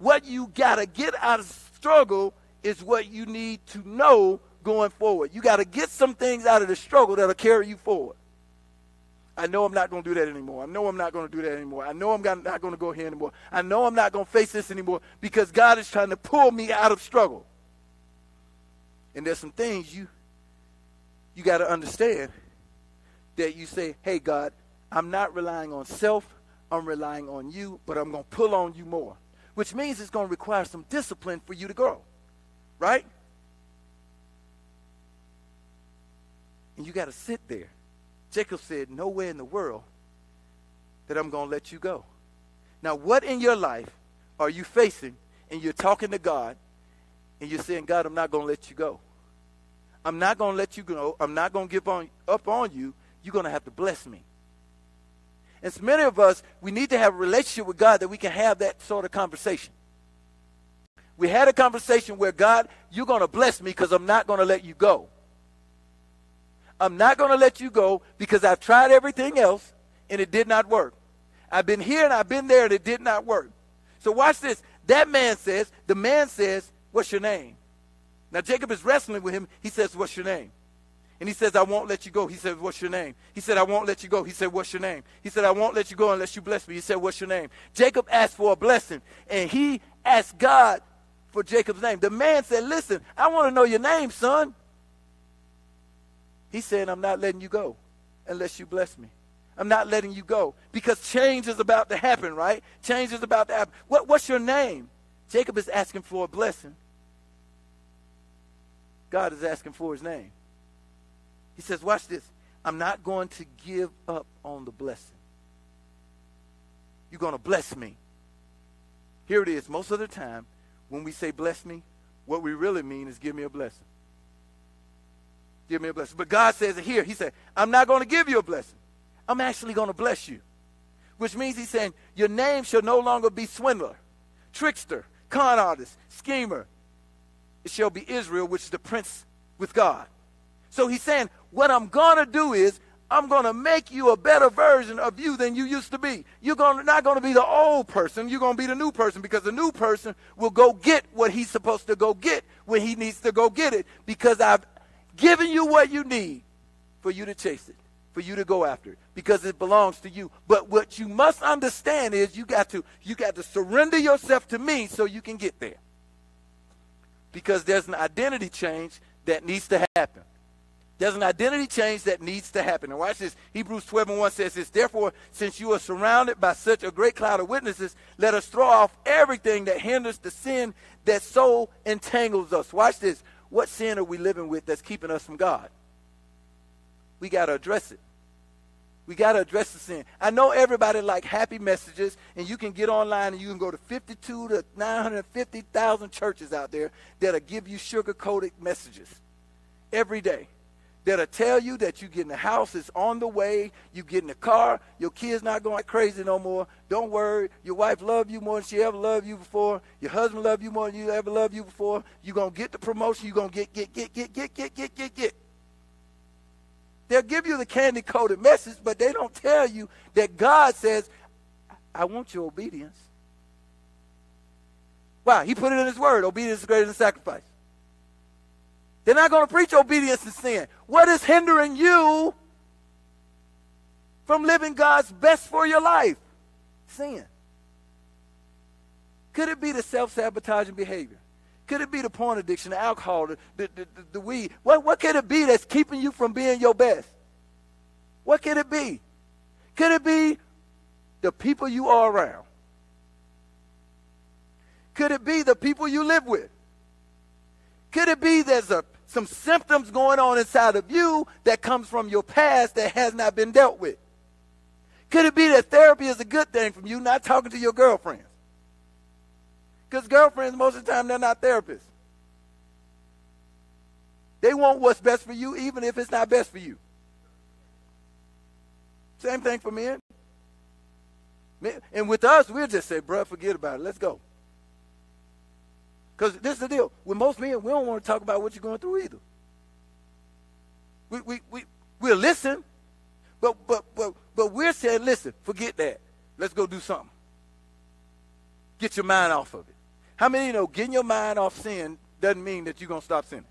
What you got to get out of struggle is what you need to know going forward. You got to get some things out of the struggle that'll carry you forward. I know I'm not going to do that anymore. I know I'm not going to do that anymore. I know I'm not going to go here anymore. I know I'm not going to face this anymore, because God is trying to pull me out of struggle. And there's some things you got to understand that you say, hey, God, I'm not relying on self. I'm relying on you, but I'm going to pull on you more, which means it's going to require some discipline for you to grow, right? And you got to sit there. Jacob said, nowhere in the world that I'm going to let you go. Now, what in your life are you facing, and you're talking to God, and you're saying, God, I'm not going to let you go. I'm not going to let you go. I'm not going to give up on you. You're going to have to bless me. And so many of us, we need to have a relationship with God that we can have that sort of conversation. We had a conversation where, God, you're going to bless me because I'm not going to let you go. I'm not going to let you go because I've tried everything else and it did not work. I've been here and I've been there and it did not work. So watch this. The man says, what's your name? Now Jacob is wrestling with him. He says, what's your name? And he says, I won't let you go. He said, what's your name? He said, I won't let you go. He said, what's your name? He said, I won't let you go unless you bless me. He said, what's your name? Jacob asked for a blessing, and he asked God for Jacob's name. The man said, listen, I want to know your name, son. He said, I'm not letting you go unless you bless me. I'm not letting you go, because change is about to happen, right? Change is about to happen. What's your name? Jacob is asking for a blessing. God is asking for his name. He says, watch this. I'm not going to give up on the blessing. You're going to bless me. Here it is. Most of the time, when we say bless me, what we really mean is give me a blessing. Give me a blessing. But God says it here. He said, I'm not going to give you a blessing. I'm actually going to bless you. Which means he's saying, your name shall no longer be swindler, trickster, con artist, schemer. It shall be Israel, which is the prince with God. So he's saying, what I'm going to do is I'm going to make you a better version of you than you used to be. You're not going to be the old person. You're going to be the new person, because the new person will go get what he's supposed to go get when he needs to go get it, because I've given you what you need for you to chase it, for you to go after it, because it belongs to you. But what you must understand is you got to surrender yourself to me so you can get there, because there's an identity change that needs to happen. There's an identity change that needs to happen. And watch this. Hebrews 12:1 says this. Therefore, since you are surrounded by such a great cloud of witnesses, let us throw off everything that hinders the sin that so entangles us. Watch this. What sin are we living with that's keeping us from God? We got to address it. We got to address the sin. I know everybody like happy messages, and you can get online and you can go to 52 to 950,000 churches out there that'll give you sugar-coated messages every day. That'll tell you that you getting a house, it's on the way, you getting a car, your kids not going crazy no more, don't worry, your wife loved you more than she ever loved you before, your husband loved you more than you ever loved you before, you're going to get the promotion, you're going to get. They'll give you the candy-coated message, but they don't tell you that God says, I want your obedience. Why? He put it in his word, obedience is greater than sacrifice. They're not going to preach obedience to sin. What is hindering you from living God's best for your life? Sin. Could it be the self-sabotaging behavior? Could it be the porn addiction, the alcohol, the weed? What could it be that's keeping you from being your best? What could it be? Could it be the people you are around? Could it be the people you live with? Could it be there's some symptoms going on inside of you that comes from your past that has not been dealt with? Could it be that therapy is a good thing from you not talking to your girlfriends? Because girlfriends, most of the time, they're not therapists. They want what's best for you even if it's not best for you. Same thing for men. And with us, we'll just say, bruh, forget about it. Let's go. Because this is the deal. With most men, we don't want to talk about what you're going through either. We'll listen, but we're saying, listen, forget that. Let's go do something. Get your mind off of it. How many of you know getting your mind off sin doesn't mean that you're going to stop sinning?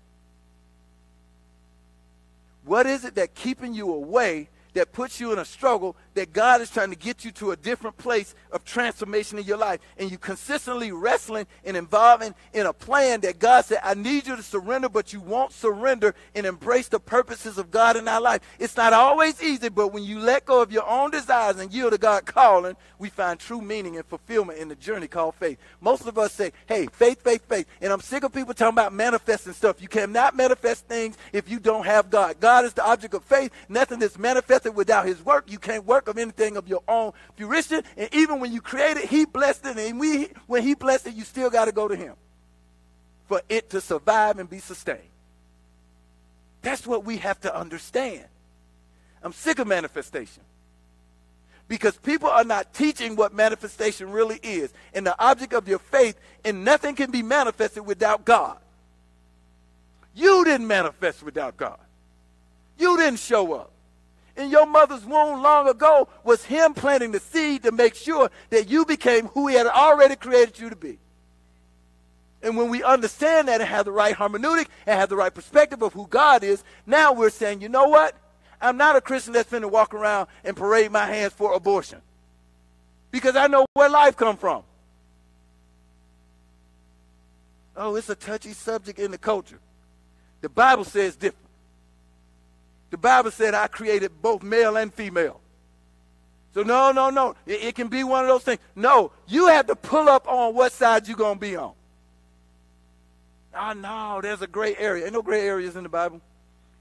What is it that's keeping you away, that puts you in a struggle, that God is trying to get you to a different place of transformation in your life, and you consistently wrestling and involving in a plan that God said, I need you to surrender, but you won't surrender and embrace the purposes of God in our life. It's not always easy, but when you let go of your own desires and yield to God's calling, we find true meaning and fulfillment in the journey called faith. Most of us say, hey, faith, faith, faith, and I'm sick of people talking about manifesting stuff. You cannot manifest things if you don't have God. God is the object of faith. Nothing that's manifested without his work. You can't work of anything of your own fruition, and even when you create it, he blessed it, and when he blessed it, you still got to go to him for it to survive and be sustained. That's what we have to understand. I'm sick of manifestation, because people are not teaching what manifestation really is and the object of your faith, and nothing can be manifested without God. You didn't manifest without God. You didn't show up. In your mother's womb long ago was him planting the seed to make sure that you became who he had already created you to be. And when we understand that and have the right hermeneutic and have the right perspective of who God is, now we're saying, you know what? I'm not a Christian that's finna walk around and parade my hands for abortion, because I know where life come from. Oh, it's a touchy subject in the culture. The Bible says different. The Bible said I created both male and female. So no. It can be one of those things. No, you have to pull up on what side you're going to be on. Oh, no, there's a gray area. Ain't no gray areas in the Bible.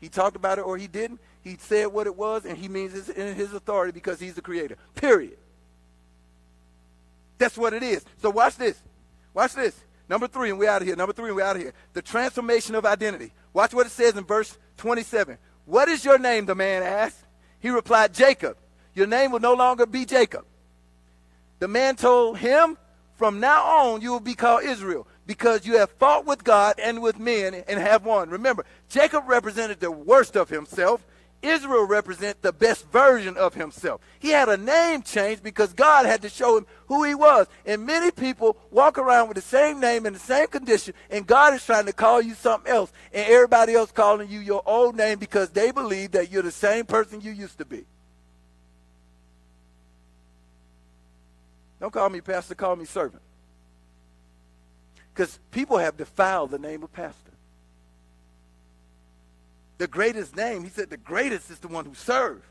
He talked about it or he didn't. He said what it was, and he means it's in his authority because he's the creator. Period. That's what it is. So watch this. Watch this. Number 3, and we're out of here. The transformation of identity. Watch what it says in verse 27. What is your name? The man asked. He replied, Jacob. Your name will no longer be Jacob. The man told him, from now on you will be called Israel, because you have fought with God and with men and have won. Remember, Jacob represented the worst of himself. Israel represents the best version of himself. He had a name change because God had to show him who he was. And many people walk around with the same name and the same condition, and God is trying to call you something else, and everybody else calling you your old name because they believe that you're the same person you used to be. Don't call me pastor, call me servant. Because people have defiled the name of pastor. The greatest name, he said, the greatest is the one who serves.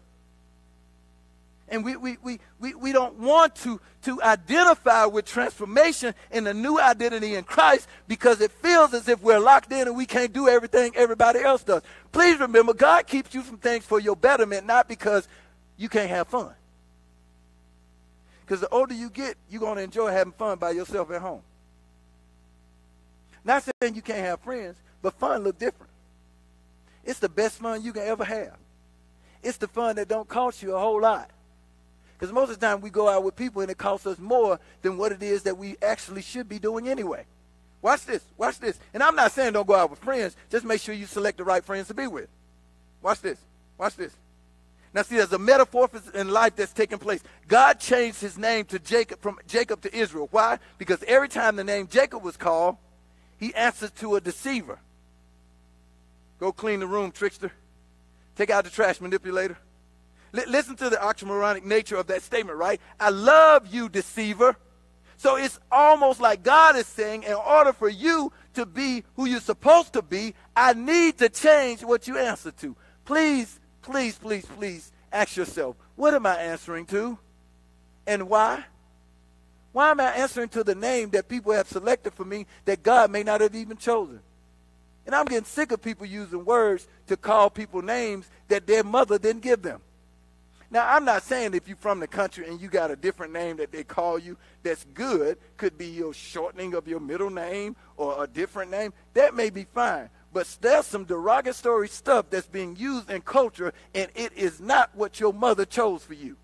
And we don't want to identify with transformation in a new identity in Christ, because it feels as if we're locked in and we can't do everything everybody else does. Please remember, God keeps you from things for your betterment, not because you can't have fun. Because the older you get, you're going to enjoy having fun by yourself at home. Not saying you can't have friends, but fun look different. It's the best fun you can ever have. It's the fun that don't cost you a whole lot. Because most of the time we go out with people and it costs us more than what it is that we actually should be doing anyway. Watch this. Watch this. And I'm not saying don't go out with friends. Just make sure you select the right friends to be with. Watch this. Watch this. Now see, there's a metaphor in life that's taking place. God changed his name to Jacob, from Jacob to Israel. Why? Because every time the name Jacob was called, he answered to a deceiver. Go clean the room, trickster. Take out the trash, manipulator. Listen to the oxymoronic nature of that statement, right? I love you, deceiver. So it's almost like God is saying, in order for you to be who you're supposed to be, I need to change what you answer to. Please, please, please, please ask yourself, what am I answering to and why? Why am I answering to the name that people have selected for me that God may not have even chosen? And I'm getting sick of people using words to call people names that their mother didn't give them. Now, I'm not saying if you're from the country and you got a different name that they call you that's good, could be your shortening of your middle name or a different name, that may be fine. But there's some derogatory stuff that's being used in culture, and it is not what your mother chose for you,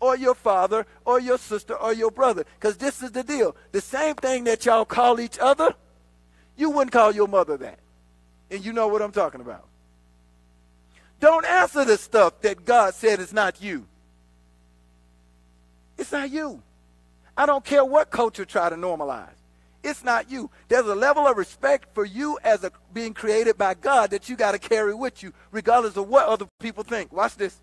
or your father, or your sister, or your brother. Because this is the deal. The same thing that y'all call each other, you wouldn't call your mother that. And you know what I'm talking about. Don't answer the stuff that God said is not you. It's not you. I don't care what culture try to normalize. It's not you. There's a level of respect for you as a being created by God that you got to carry with you, regardless of what other people think. Watch this.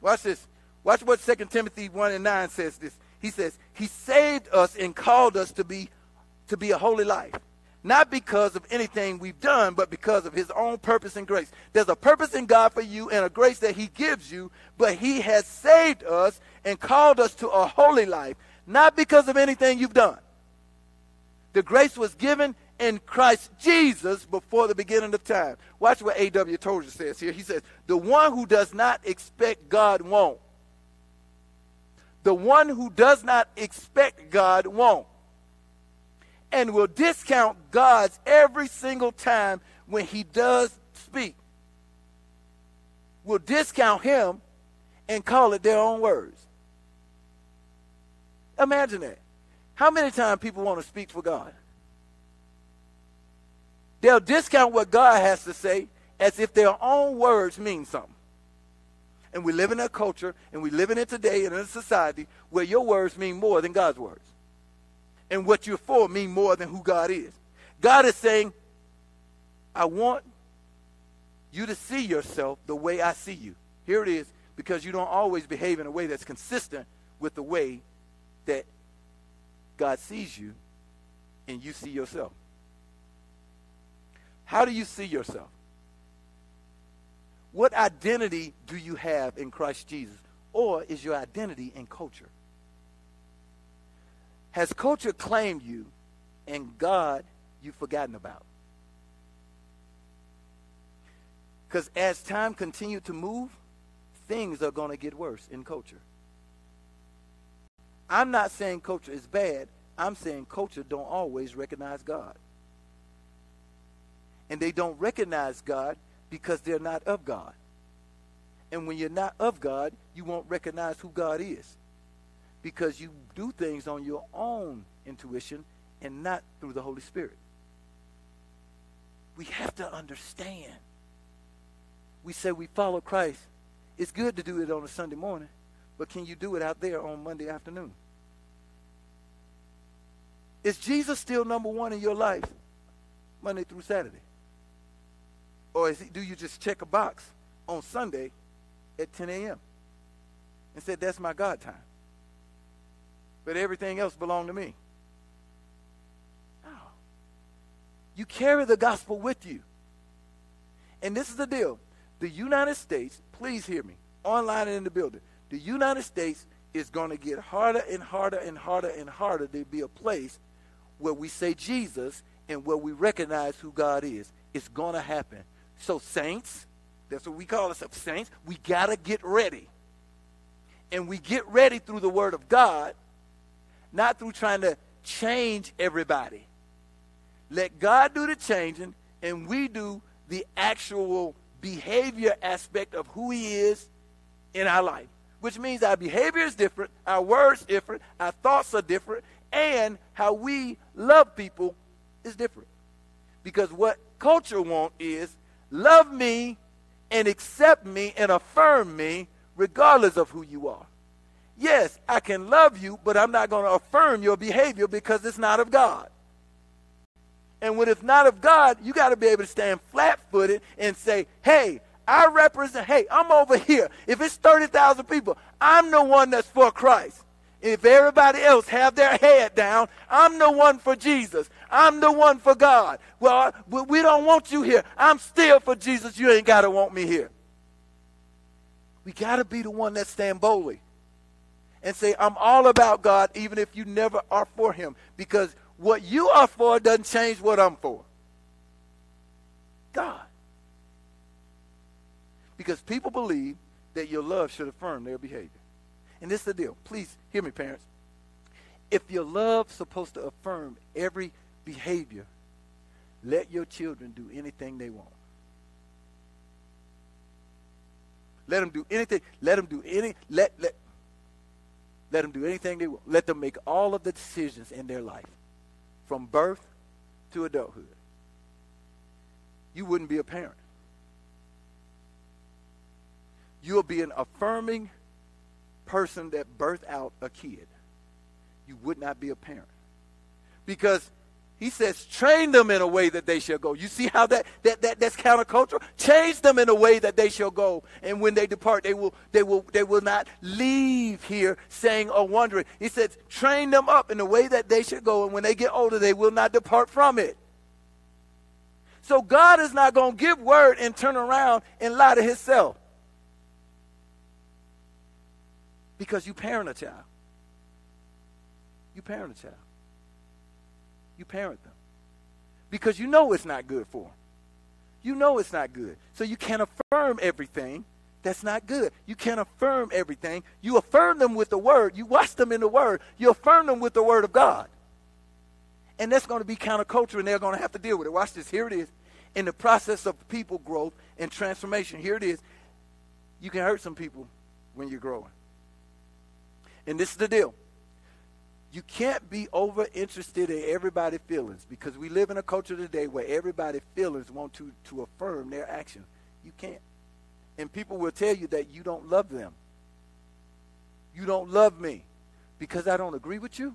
Watch this. Watch what 2 Timothy 1 and 9 says this. He says, he saved us and called us to be a holy life, not because of anything we've done, but because of his own purpose and grace. There's a purpose in God for you and a grace that he gives you, but he has saved us and called us to a holy life, not because of anything you've done. The grace was given in Christ Jesus before the beginning of time. Watch what A.W. Tozer says here. He says, the one who does not expect God won't. The one who does not expect God won't. And will discount God's every single time when he does speak. Will discount him and call it their own words. Imagine that. How many times people want to speak for God? They'll discount what God has to say as if their own words mean something. And we live in a culture, and we live in it today, and in a society where your words mean more than God's words. And what you're for mean more than who God is. God is saying, I want you to see yourself the way I see you. Here it is, because you don't always behave in a way that's consistent with the way that God sees you and you see yourself. How do you see yourself? What identity do you have in Christ Jesus? Or is your identity in culture? Has culture claimed you and God you've forgotten about? Because as time continues to move, things are going to get worse in culture. I'm not saying culture is bad. I'm saying culture don't always recognize God. And they don't recognize God because they're not of God. And when you're not of God, you won't recognize who God is, because you do things on your own intuition and not through the Holy Spirit. We have to understand. We say we follow Christ. It's good to do it on a Sunday morning. But can you do it out there on Monday afternoon? Is Jesus still number one in your life Monday through Saturday? Or do you just check a box on Sunday at 10 a.m. and say, that's my God time, but everything else belonged to me? No. You carry the gospel with you. And this is the deal. The United States, please hear me, online and in the building, the United States is going to get harder and harder and harder and harder to be a place where we say Jesus and where we recognize who God is. It's going to happen. So saints, that's what we call ourselves, saints, we got to get ready. And we get ready through the word of God, not through trying to change everybody. Let God do the changing, and we do the actual behavior aspect of who he is in our life. Which means our behavior is different, our words different, our thoughts are different, and how we love people is different. Because what culture wants is love me and accept me and affirm me regardless of who you are. Yes, I can love you, but I'm not going to affirm your behavior because it's not of God. And when it's not of God, you got to be able to stand flat-footed and say, hey, I represent, hey, I'm over here. If it's 30,000 people, I'm the one that's for Christ. If everybody else have their head down, I'm the one for Jesus. I'm the one for God. Well, we don't want you here. I'm still for Jesus. You ain't got to want me here. We got to be the one that stand boldly and say, I'm all about God, even if you never are for him, because what you are for doesn't change what I'm for. God. Because people believe that your love should affirm their behavior. And this is the deal. Please hear me, parents. If your love's supposed to affirm every behavior, let your children do anything they want. Let them do anything. Let them do anything they want. Let them make all of the decisions in their life, from birth to adulthood. You wouldn't be a parent. You'll be an affirming person that birthed out a kid. You would not be a parent. Because He says, train them in a way that they shall go. You see how that's countercultural? Change them in a way that they shall go. And when they depart, they will not leave here saying or wondering. He says, train them up in the way that they should go. And when they get older, they will not depart from it. So God is not going to give word and turn around and lie to himself. Because you parent a child. You parent a child. You parent them. Because you know it's not good for them. You know it's not good. So you can't affirm everything that's not good. You can't affirm everything. You affirm them with the word. You watch them in the word. You affirm them with the word of God. And that's going to be counterculture, and they're going to have to deal with it. Watch this. Here it is. In the process of people growth and transformation, here it is. You can hurt some people when you're growing. And this is the deal. You can't be over-interested in everybody's feelings, because we live in a culture today where everybody's feelings want to affirm their action. You can't. And people will tell you that you don't love them. You don't love me because I don't agree with you.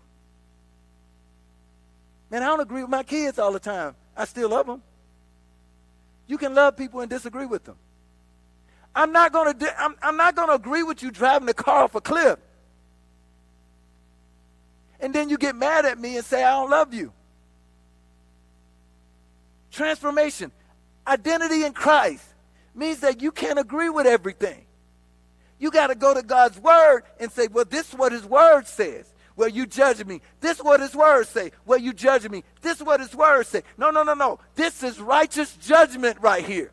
Man, I don't agree with my kids all the time. I still love them. You can love people and disagree with them. I'm not going to agree with you driving the car off a cliff. And then you get mad at me and say, I don't love you. Transformation, identity in Christ, means that you can't agree with everything. You got to go to God's word and say, well, this is what his word says. Well, you judge me. This is what his word say. Well, you judge me. This is what his word say. No. This is righteous judgment right here.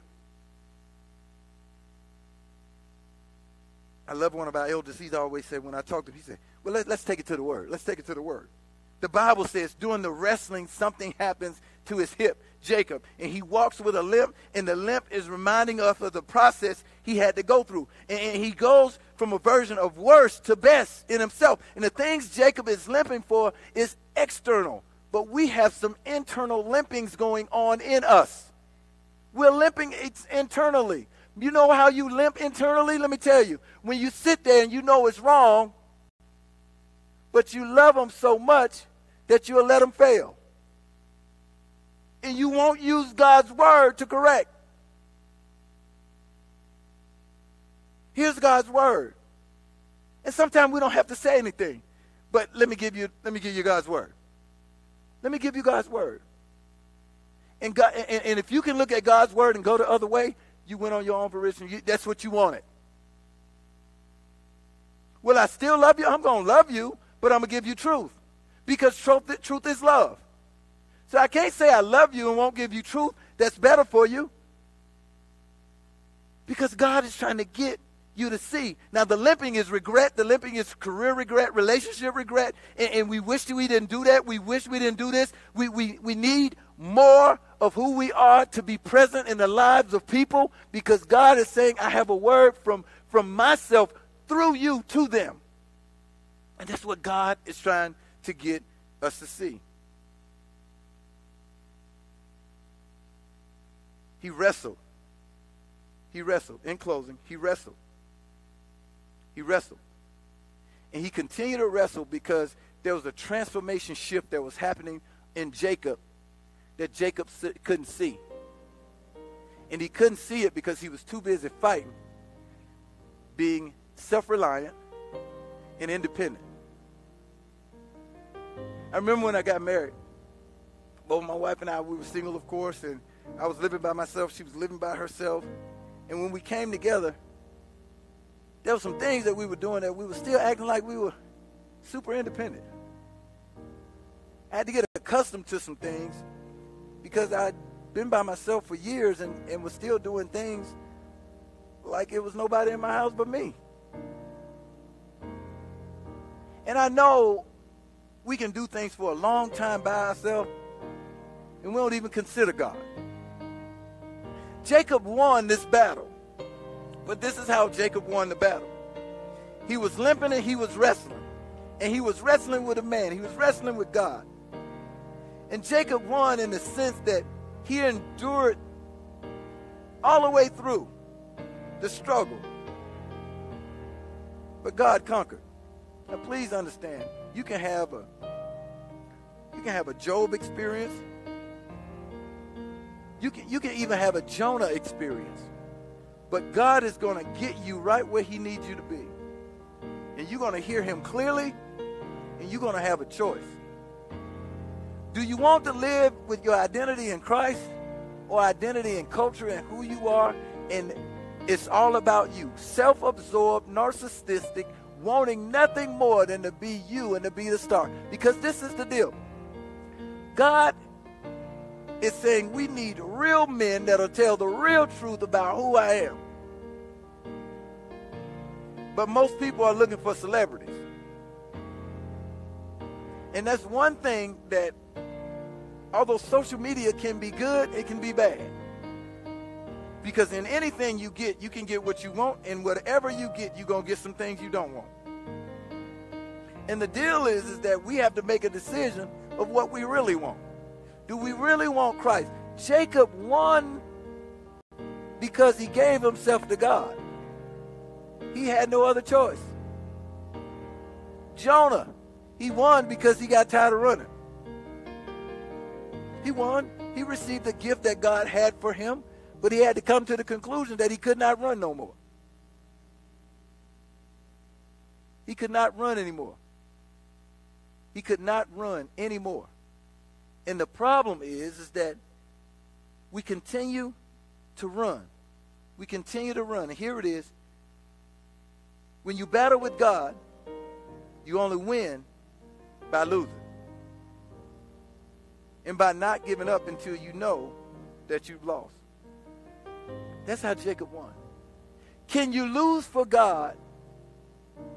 I love one of our elders. He's always said, when I talk to him, he said, well, let's take it to the word. Let's take it to the word. The Bible says during the wrestling, something happens to his hip, Jacob, and he walks with a limp, and the limp is reminding us of the process he had to go through. And he goes from a version of worst to best in himself. And the things Jacob is limping for is external, but we have some internal limpings going on in us. We're limping internally. You know how you limp internally? Let me tell you. When you sit there and you know it's wrong, but you love them so much that you'll let them fail. And you won't use God's word to correct. Here's God's word. And sometimes we don't have to say anything. But let me give you God's word. Let me give you God's word. And God, and if you can look at God's word and go the other way, you went on your own volition. That's what you wanted. Will I still love you? I'm going to love you, but I'm going to give you truth, because truth is love. So I can't say I love you and won't give you truth that's better for you, because God is trying to get you to see. Now, the limping is regret. The limping is career regret, relationship regret, and we wish we didn't do that. We wish we didn't do this. We need more of who we are to be present in the lives of people, because God is saying, I have a word from myself through you to them. And that's what God is trying to get us to see. He wrestled. He wrestled. In closing, he wrestled. He wrestled. And he continued to wrestle because there was a transformation shift that was happening in Jacob that Jacob couldn't see. And he couldn't see it because he was too busy fighting, being self-reliant and independent. I remember when I got married, both my wife and I, we were single, of course, and I was living by myself. She was living by herself. And when we came together, there were some things that we were doing that we were still acting like we were super independent. I had to get accustomed to some things, because I'd been by myself for years and was still doing things like it was nobody in my house but me. And I know we can do things for a long time by ourselves, and we don't even consider God. Jacob won this battle, but this is how Jacob won the battle. He was limping and he was wrestling, and he was wrestling with a man. He was wrestling with God. And Jacob won in the sense that he endured all the way through the struggle. But God conquered. Now please understand, you can have a can have a Job experience. You can even have a Jonah experience. But God is going to get you right where he needs you to be. And you're going to hear him clearly, and you're going to have a choice. Do you want to live with your identity in Christ or identity in culture and who you are? And it's all about you, self-absorbed, narcissistic, wanting nothing more than to be you and to be the star. Because this is the deal. God is saying we need real men that'll tell the real truth about who I am. But most people are looking for celebrities. And that's one thing that, although social media can be good, it can be bad. Because in anything you get, you can get what you want, and whatever you get, you're going to get some things you don't want. And the deal is that we have to make a decision of what we really want. Do we really want Christ? Jacob won because he gave himself to God. He had no other choice. Jonah, he won because he got tired of running. He won. He received the gift that God had for him. But he had to come to the conclusion that he could not run no more. He could not run anymore. He could not run anymore. And the problem is that we continue to run. We continue to run. And here it is. When you battle with God, you only win by losing. And by not giving up until you know that you've lost. That's how Jacob won. Can you lose for God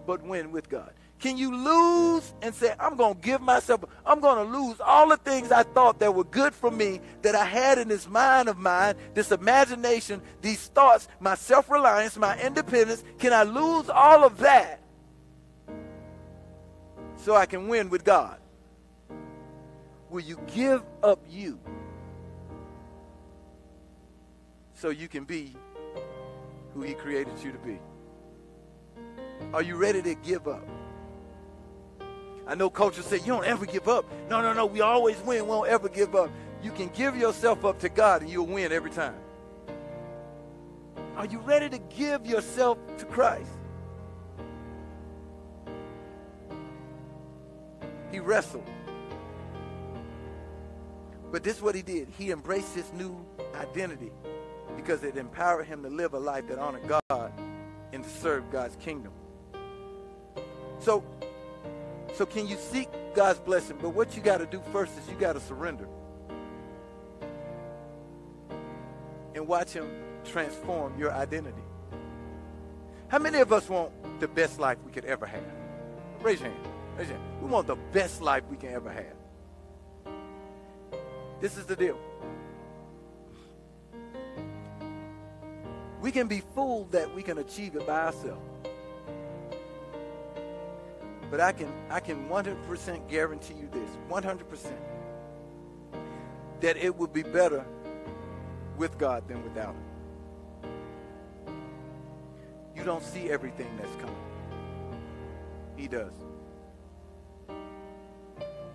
but win with God? Can you lose and say, I'm going to give myself, I'm going to lose all the things I thought that were good for me that I had in this mind of mine, this imagination, these thoughts, my self-reliance, my independence. Can I lose all of that so I can win with God? Will you give up you? So you can be who he created you to be. Are you ready to give up? I know culture said, you don't ever give up. No, we always win, we won't ever give up. You can give yourself up to God and you'll win every time. Are you ready to give yourself to Christ? He wrestled. But this is what he did. He embraced his new identity, because it empowered him to live a life that honored God and to serve God's kingdom. So can you seek God's blessing? But what you got to do first is you got to surrender and watch him transform your identity. How many of us want the best life we could ever have? Raise your hand. Raise your hand. We want the best life we can ever have. This is the deal. We can be fooled that we can achieve it by ourselves. But I can 100% guarantee you this, 100%, that it would be better with God than without him. You don't see everything that's coming. He does.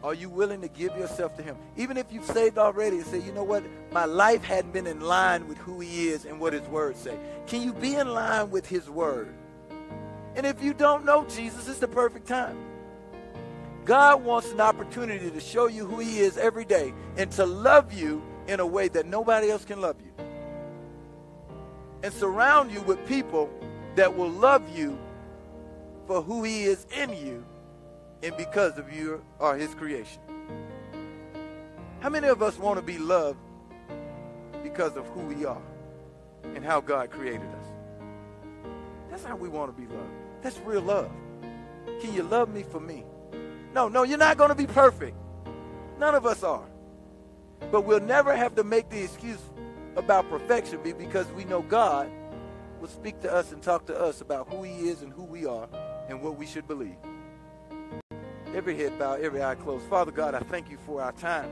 Are you willing to give yourself to him? Even if you've saved already and say, you know what? My life hadn't been in line with who he is and what his word say. Can you be in line with his word? And if you don't know Jesus, it's the perfect time. God wants an opportunity to show you who he is every day and to love you in a way that nobody else can love you. And surround you with people that will love you for who he is in you. And because of you are his creation. How many of us want to be loved because of who we are and how God created us? That's how we want to be loved. That's real love. Can you love me for me? No, you're not going to be perfect. None of us are. But we'll never have to make the excuse about perfection because we know God will speak to us and talk to us about who he is and who we are and what we should believe. Every head bowed, every eye closed. Father God, I thank you for our time.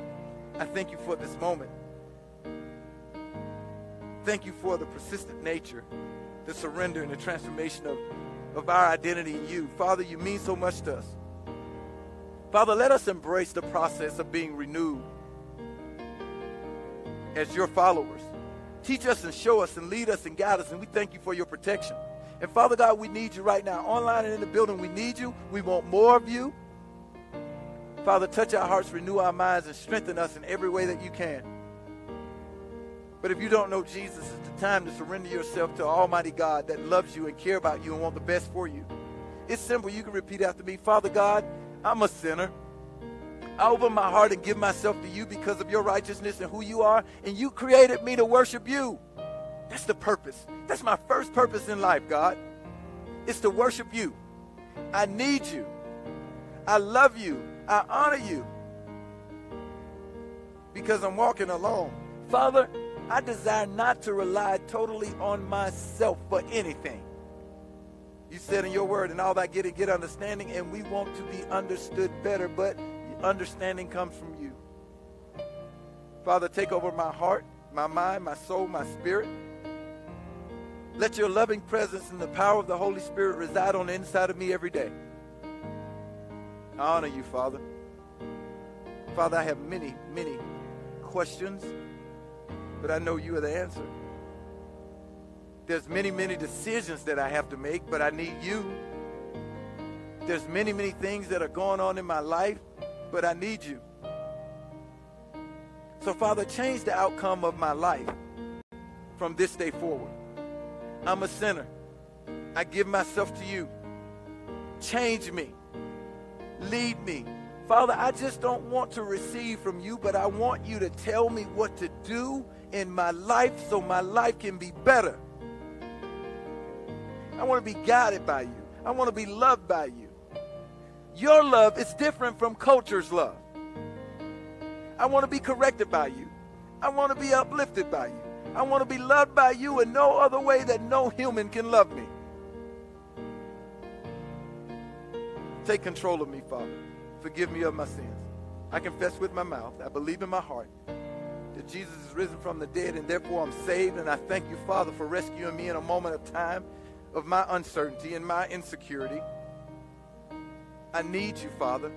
I thank you for this moment. Thank you for the persistent nature, the surrender and the transformation of our identity in you. Father, you mean so much to us. Father, let us embrace the process of being renewed as your followers. Teach us and show us and lead us and guide us, and we thank you for your protection. And Father God, we need you right now, online and in the building. We need you. We want more of you. Father, touch our hearts, renew our minds, and strengthen us in every way that you can. But if you don't know Jesus, it's the time to surrender yourself to Almighty God that loves you and cares about you and wants the best for you. It's simple. You can repeat after me. Father God, I'm a sinner. I open my heart and give myself to you because of your righteousness and who you are, and you created me to worship you. That's the purpose. That's my first purpose in life, God. It's to worship you. I need you. I love you. I honor you because I'm walking alone. Father, I desire not to rely totally on myself for anything. You said in your word, and all that get understanding, and we want to be understood better, but understanding comes from you. Father, take over my heart, my mind, my soul, my spirit. Let your loving presence and the power of the Holy Spirit reside on the inside of me every day. I honor you, Father. Father, I have many, many questions, but I know you are the answer. There's many, many decisions that I have to make, but I need you. There's many, many things that are going on in my life, but I need you. So, Father, change the outcome of my life from this day forward. I'm a sinner. I give myself to you. Change me. Lead me. Father, I just don't want to receive from you, but I want you to tell me what to do in my life so my life can be better. I want to be guided by you. I want to be loved by you. Your love is different from culture's love. I want to be corrected by you. I want to be uplifted by you. I want to be loved by you in no other way that no human can love me. Take control of me, Father. Forgive me of my sins. I confess with my mouth. I believe in my heart that Jesus is risen from the dead, and therefore I'm saved. And I thank you, Father, for rescuing me in a moment of time of my uncertainty and my insecurity. I need you, Father.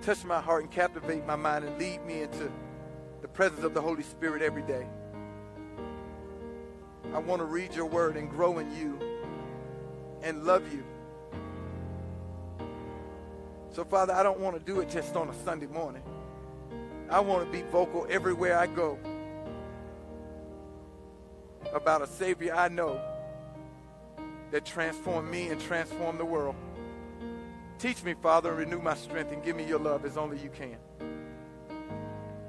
Touch my heart and captivate my mind and lead me into the presence of the Holy Spirit every day. I want to read your word and grow in you and love you. So, Father, I don't want to do it just on a Sunday morning. I want to be vocal everywhere I go about a Savior I know that transformed me and transformed the world. Teach me, Father, and renew my strength, and give me your love as only you can.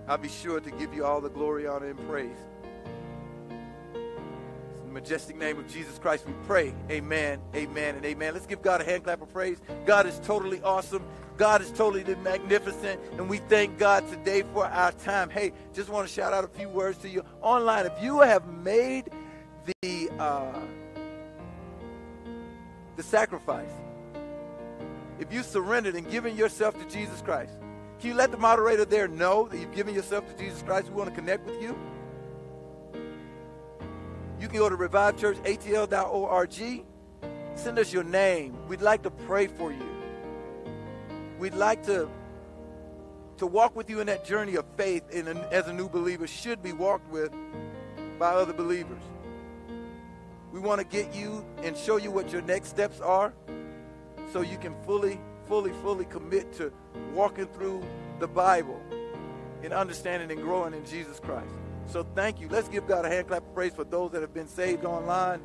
I'll be sure to give you all the glory, honor, and praise. In the majestic name of Jesus Christ we pray. Amen, amen, and amen. Let's give God a hand clap of praise. God is totally awesome. God is totally magnificent, and we thank God today for our time. Hey, just want to shout out a few words to you online. If you have made the sacrifice, if you surrendered and given yourself to Jesus Christ, can you let the moderator there know that you've given yourself to Jesus Christ? We want to connect with you. You can go to revivechurchatl.org. Send us your name. We'd like to pray for you. We'd like to walk with you in that journey of faith, and as a new believer should be walked with by other believers. We want to get you and show you what your next steps are so you can fully commit to walking through the Bible and understanding and growing in Jesus Christ. So thank you. Let's give God a hand clap of praise for those that have been saved online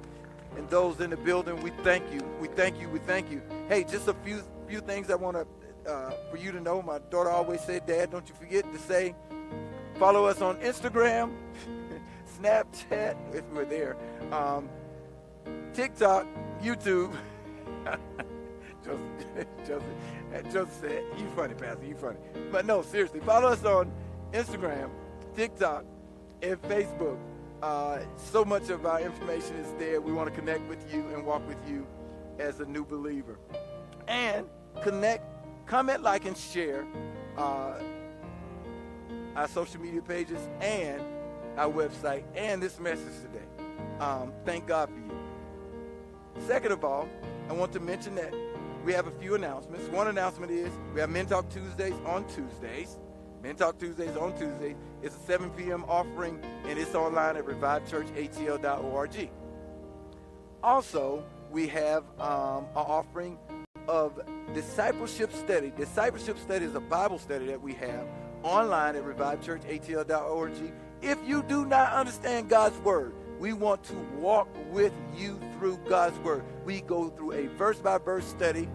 and those in the building. We thank you. We thank you. We thank you. Hey, just a few things I want to for you to know. My daughter always said, Dad, don't you forget to say, follow us on Instagram, Snapchat, if we're there, TikTok, YouTube. Just said, you funny, Pastor, you funny. But no, seriously, follow us on Instagram, TikTok, and Facebook. So much of our information is there. We want to connect with you and walk with you as a new believer. And connect, comment, like, and share our social media pages and our website and this message today. Thank God for you. Second of all, I want to mention that we have a few announcements. One announcement is we have Men Talk Tuesdays on Tuesdays. Men Talk Tuesdays on Tuesdays. It's a 7 p.m. offering, and it's online at revivechurchatl.org. Also, we have an offering of discipleship study. Discipleship study is a Bible study that we have online at revivechurchatl.org. If you do not understand God's word, we want to walk with you through God's word. We go through a verse-by-verse study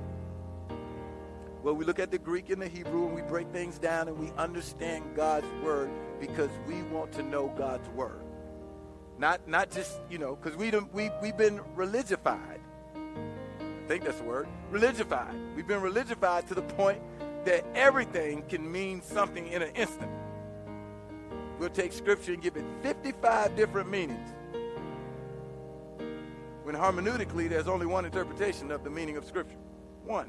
where we look at the Greek and the Hebrew, and we break things down, and we understand God's word because we want to know God's word. Not just, you know, because we've been religified. I think that's the word. Religified. We've been religified to the point that everything can mean something in an instant. We'll take scripture and give it 55 different meanings, when hermeneutically there's only one interpretation of the meaning of scripture. One.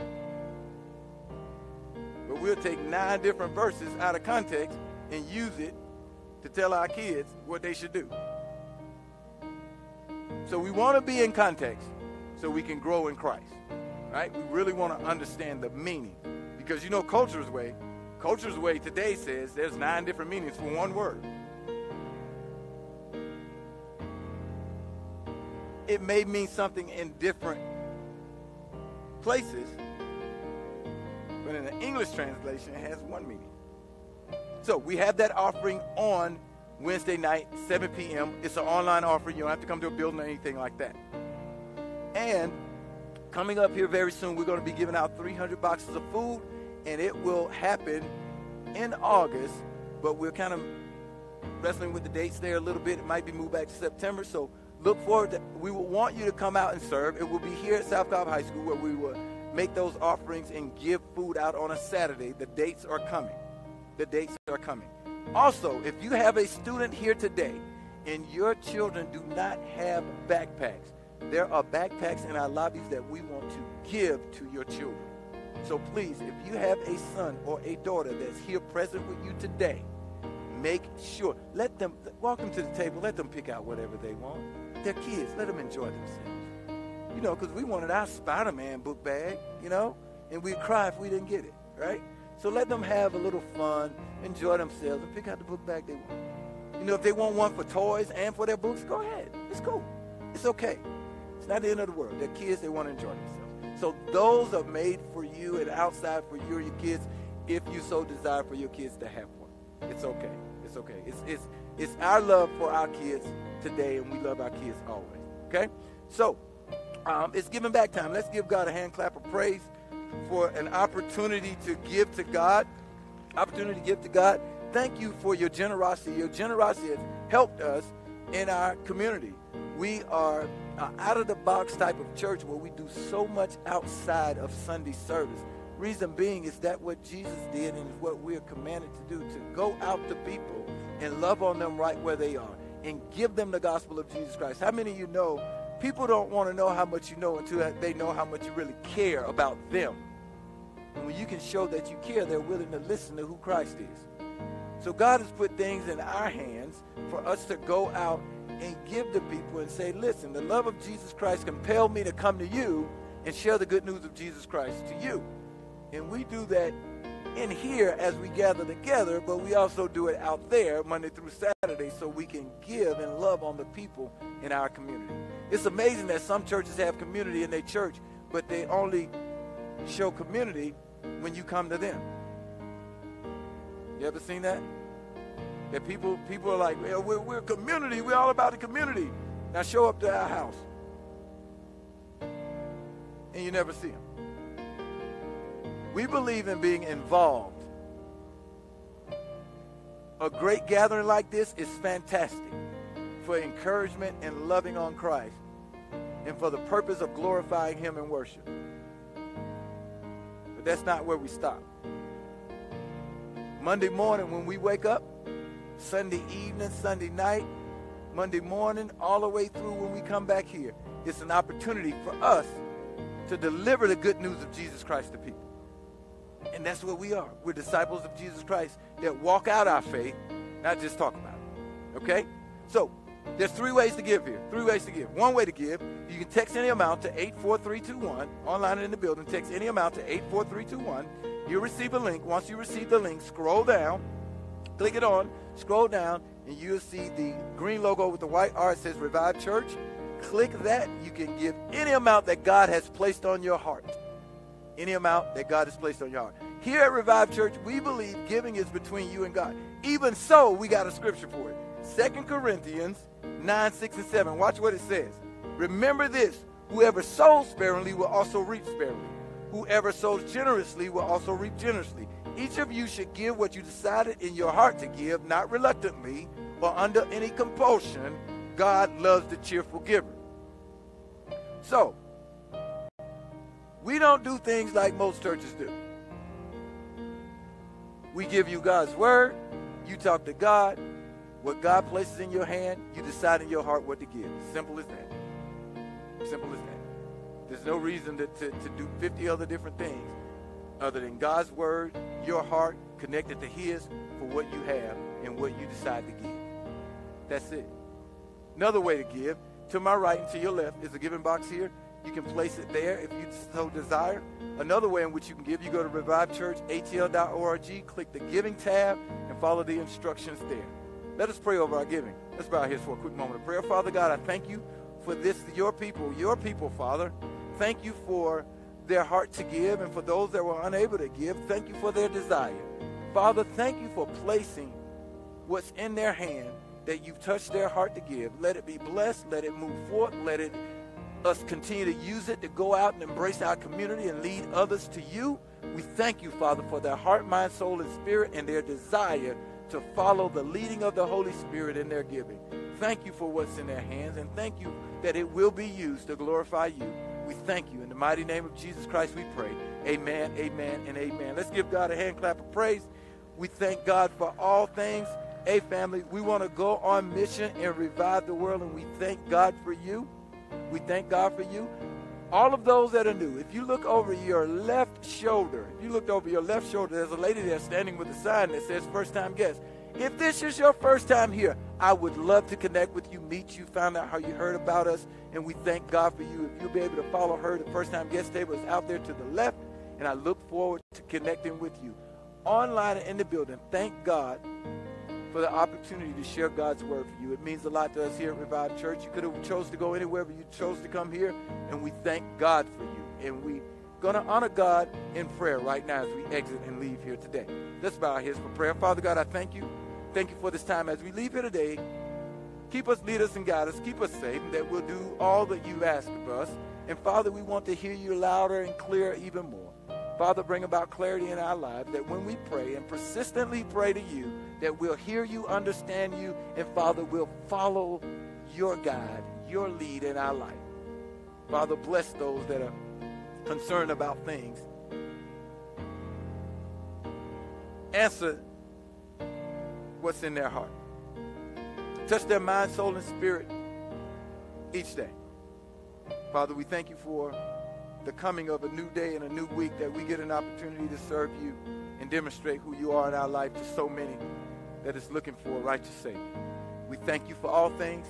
But we'll take 9 different verses out of context and use it to tell our kids what they should do. So we want to be in context so we can grow in Christ, right? We really want to understand the meaning, because you know culture's way today says there's 9 different meanings for one word. It may mean something in different places, but in an English translation, it has one meaning. So we have that offering on Wednesday night, 7 p.m. It's an online offering. You don't have to come to a building or anything like that. And coming up here very soon, we're going to be giving out 300 boxes of food, and it will happen in August, but we're kind of wrestling with the dates there a little bit. It might be moved back to September, so look forward to, we will want you to come out and serve. It will be here at South Cobb High School where we will make those offerings and give food out on a Saturday. The dates are coming. The dates are coming. Also, if you have a student here today and your children do not have backpacks, there are backpacks in our lobbies that we want to give to your children. So please, if you have a son or a daughter that's here present with you today, make sure, let them, walk them to the table, let them pick out whatever they want. They're kids, let them enjoy themselves. You know, because we wanted our Spider-Man book bag, you know, and we'd cry if we didn't get it, right? So let them have a little fun, enjoy themselves, and pick out the book bag they want. You know, if they want one for toys and for their books, go ahead. It's cool. It's okay. It's not the end of the world. They're kids, they want to enjoy themselves. So those are made for you and outside for you or your kids, if you so desire for your kids to have one. It's okay. It's okay. It's our love for our kids today, and we love our kids always. Okay? So it's giving back time. Let's give God a hand clap of praise for an opportunity to give to God. Opportunity to give to God. Thank you for your generosity. Your generosity has helped us in our community. We are an out-of-the-box type of church where we do so much outside of Sunday service. Reason being is that what Jesus did and is what we're commanded to do, to go out to people and love on them right where they are and give them the gospel of Jesus Christ. How many of you know people don't want to know how much you know until they know how much you really care about them? And when you can show that you care, they're willing to listen to who Christ is. So God has put things in our hands for us to go out and give to people and say, listen, the love of Jesus Christ compelled me to come to you and share the good news of Jesus Christ to you. And we do that in here as we gather together, but we also do it out there Monday through Saturday so we can give and love on the people in our community. It's amazing that some churches have community in their church, but they only show community when you come to them. You ever seen that? That people are like, well, we're community. We're all about the community. Now show up to our house. And you never see them. We believe in being involved. A great gathering like this is fantastic for encouragement and loving on Christ and for the purpose of glorifying Him in worship. But that's not where we stop. Monday morning when we wake up, Sunday evening, Sunday night, Monday morning, all the way through when we come back here, it's an opportunity for us to deliver the good news of Jesus Christ to people. And that's what we are. We're disciples of Jesus Christ that walk out our faith, not just talk about it. Okay? So There's three ways to give here. Three ways to give. One way to give, you can text any amount to 84321. Online and in the building, text any amount to 84321. You'll receive a link. Once you receive the link, scroll down, click it on, scroll down, and you'll see the green logo with the white R. It says Revive Church. Click that. You can give any amount that God has placed on your heart. Any amount that God has placed on your heart. Here at Revive Church, we believe giving is between you and God. Even so, we got a scripture for it. 2 Corinthians 9, 6, and 7. Watch what it says. Remember this. Whoever sows sparingly will also reap sparingly. Whoever sows generously will also reap generously. Each of you should give what you decided in your heart to give, not reluctantly or under any compulsion. God loves the cheerful giver. So, we don't do things like most churches do. We give you God's word. You talk to God. What God places in your hand, you decide in your heart what to give. Simple as that. Simple as that. There's no reason to do 50 other different things other than God's word, your heart, connected to his for what you have and what you decide to give. That's it. Another way to give, to my right and to your left, is a giving box here. You can place it there if you so desire. Another way in which you can give, you go to revivechurchatl.org, click the giving tab, and follow the instructions there. Let us pray over our giving. Let's bow our heads for a quick moment of prayer. Father God, I thank you for this, your people, Father. Thank you for their heart to give, and for those that were unable to give, thank you for their desire. Father, thank you for placing what's in their hand that you've touched their heart to give. Let it be blessed. Let it move forth. Let it us continue to use it to go out and embrace our community and lead others to you. We thank you, Father, for their heart, mind, soul, and spirit, and their desire to follow the leading of the Holy Spirit in their giving. Thank you for what's in their hands, and thank you that it will be used to glorify you. We thank you. In the mighty name of Jesus Christ, we pray. Amen, amen, and amen. Let's give God a hand clap of praise. We thank God for all things. Hey, family, we want to go on mission and revive the world, and we thank God for you. We thank God for you. All of those that are new, if you look over your left shoulder, if you looked over your left shoulder, there's a lady there standing with a sign that says first-time guest. If this is your first time here, I would love to connect with you, meet you, find out how you heard about us, and we thank God for you. If you'll be able to follow her, the first-time guest table is out there to the left, and I look forward to connecting with you. Online and in the building, thank God for the opportunity to share God's word for you. It means a lot to us here at Revive Church. You could have chose to go anywhere, but you chose to come here, and we thank God for you. And we're going to honor God in prayer right now as we exit and leave here today. Let's bow our heads for prayer. Father God, I thank you. Thank you for this time. As we leave here today, keep us, lead us, and guide us. Keep us safe, and that we'll do all that you ask of us. And, Father, we want to hear you louder and clearer even more. Father, bring about clarity in our lives that when we pray and persistently pray to you, that we'll hear you, understand you, and, Father, we'll follow your guide, your lead in our life. Father, bless those that are concerned about things. Answer what's in their heart. Touch their mind, soul, and spirit each day. Father, we thank you for the coming of a new day and a new week that we get an opportunity to serve you and demonstrate who you are in our life to so many that is looking for a righteous Savior. We thank you for all things.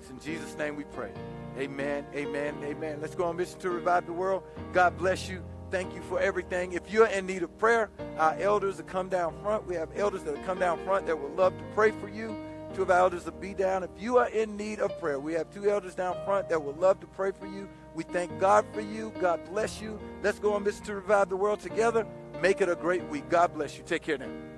It's in Jesus' name we pray. Amen, amen, amen. Let's go on mission to revive the world. God bless you. Thank you for everything. If you're in need of prayer, our elders will come down front. We have elders that will come down front that would love to pray for you. Two of our elders will be down. If you are in need of prayer, we have two elders down front that would love to pray for you. We thank God for you. God bless you. Let's go on mission to revive the world together. Make it a great week. God bless you. Take care now.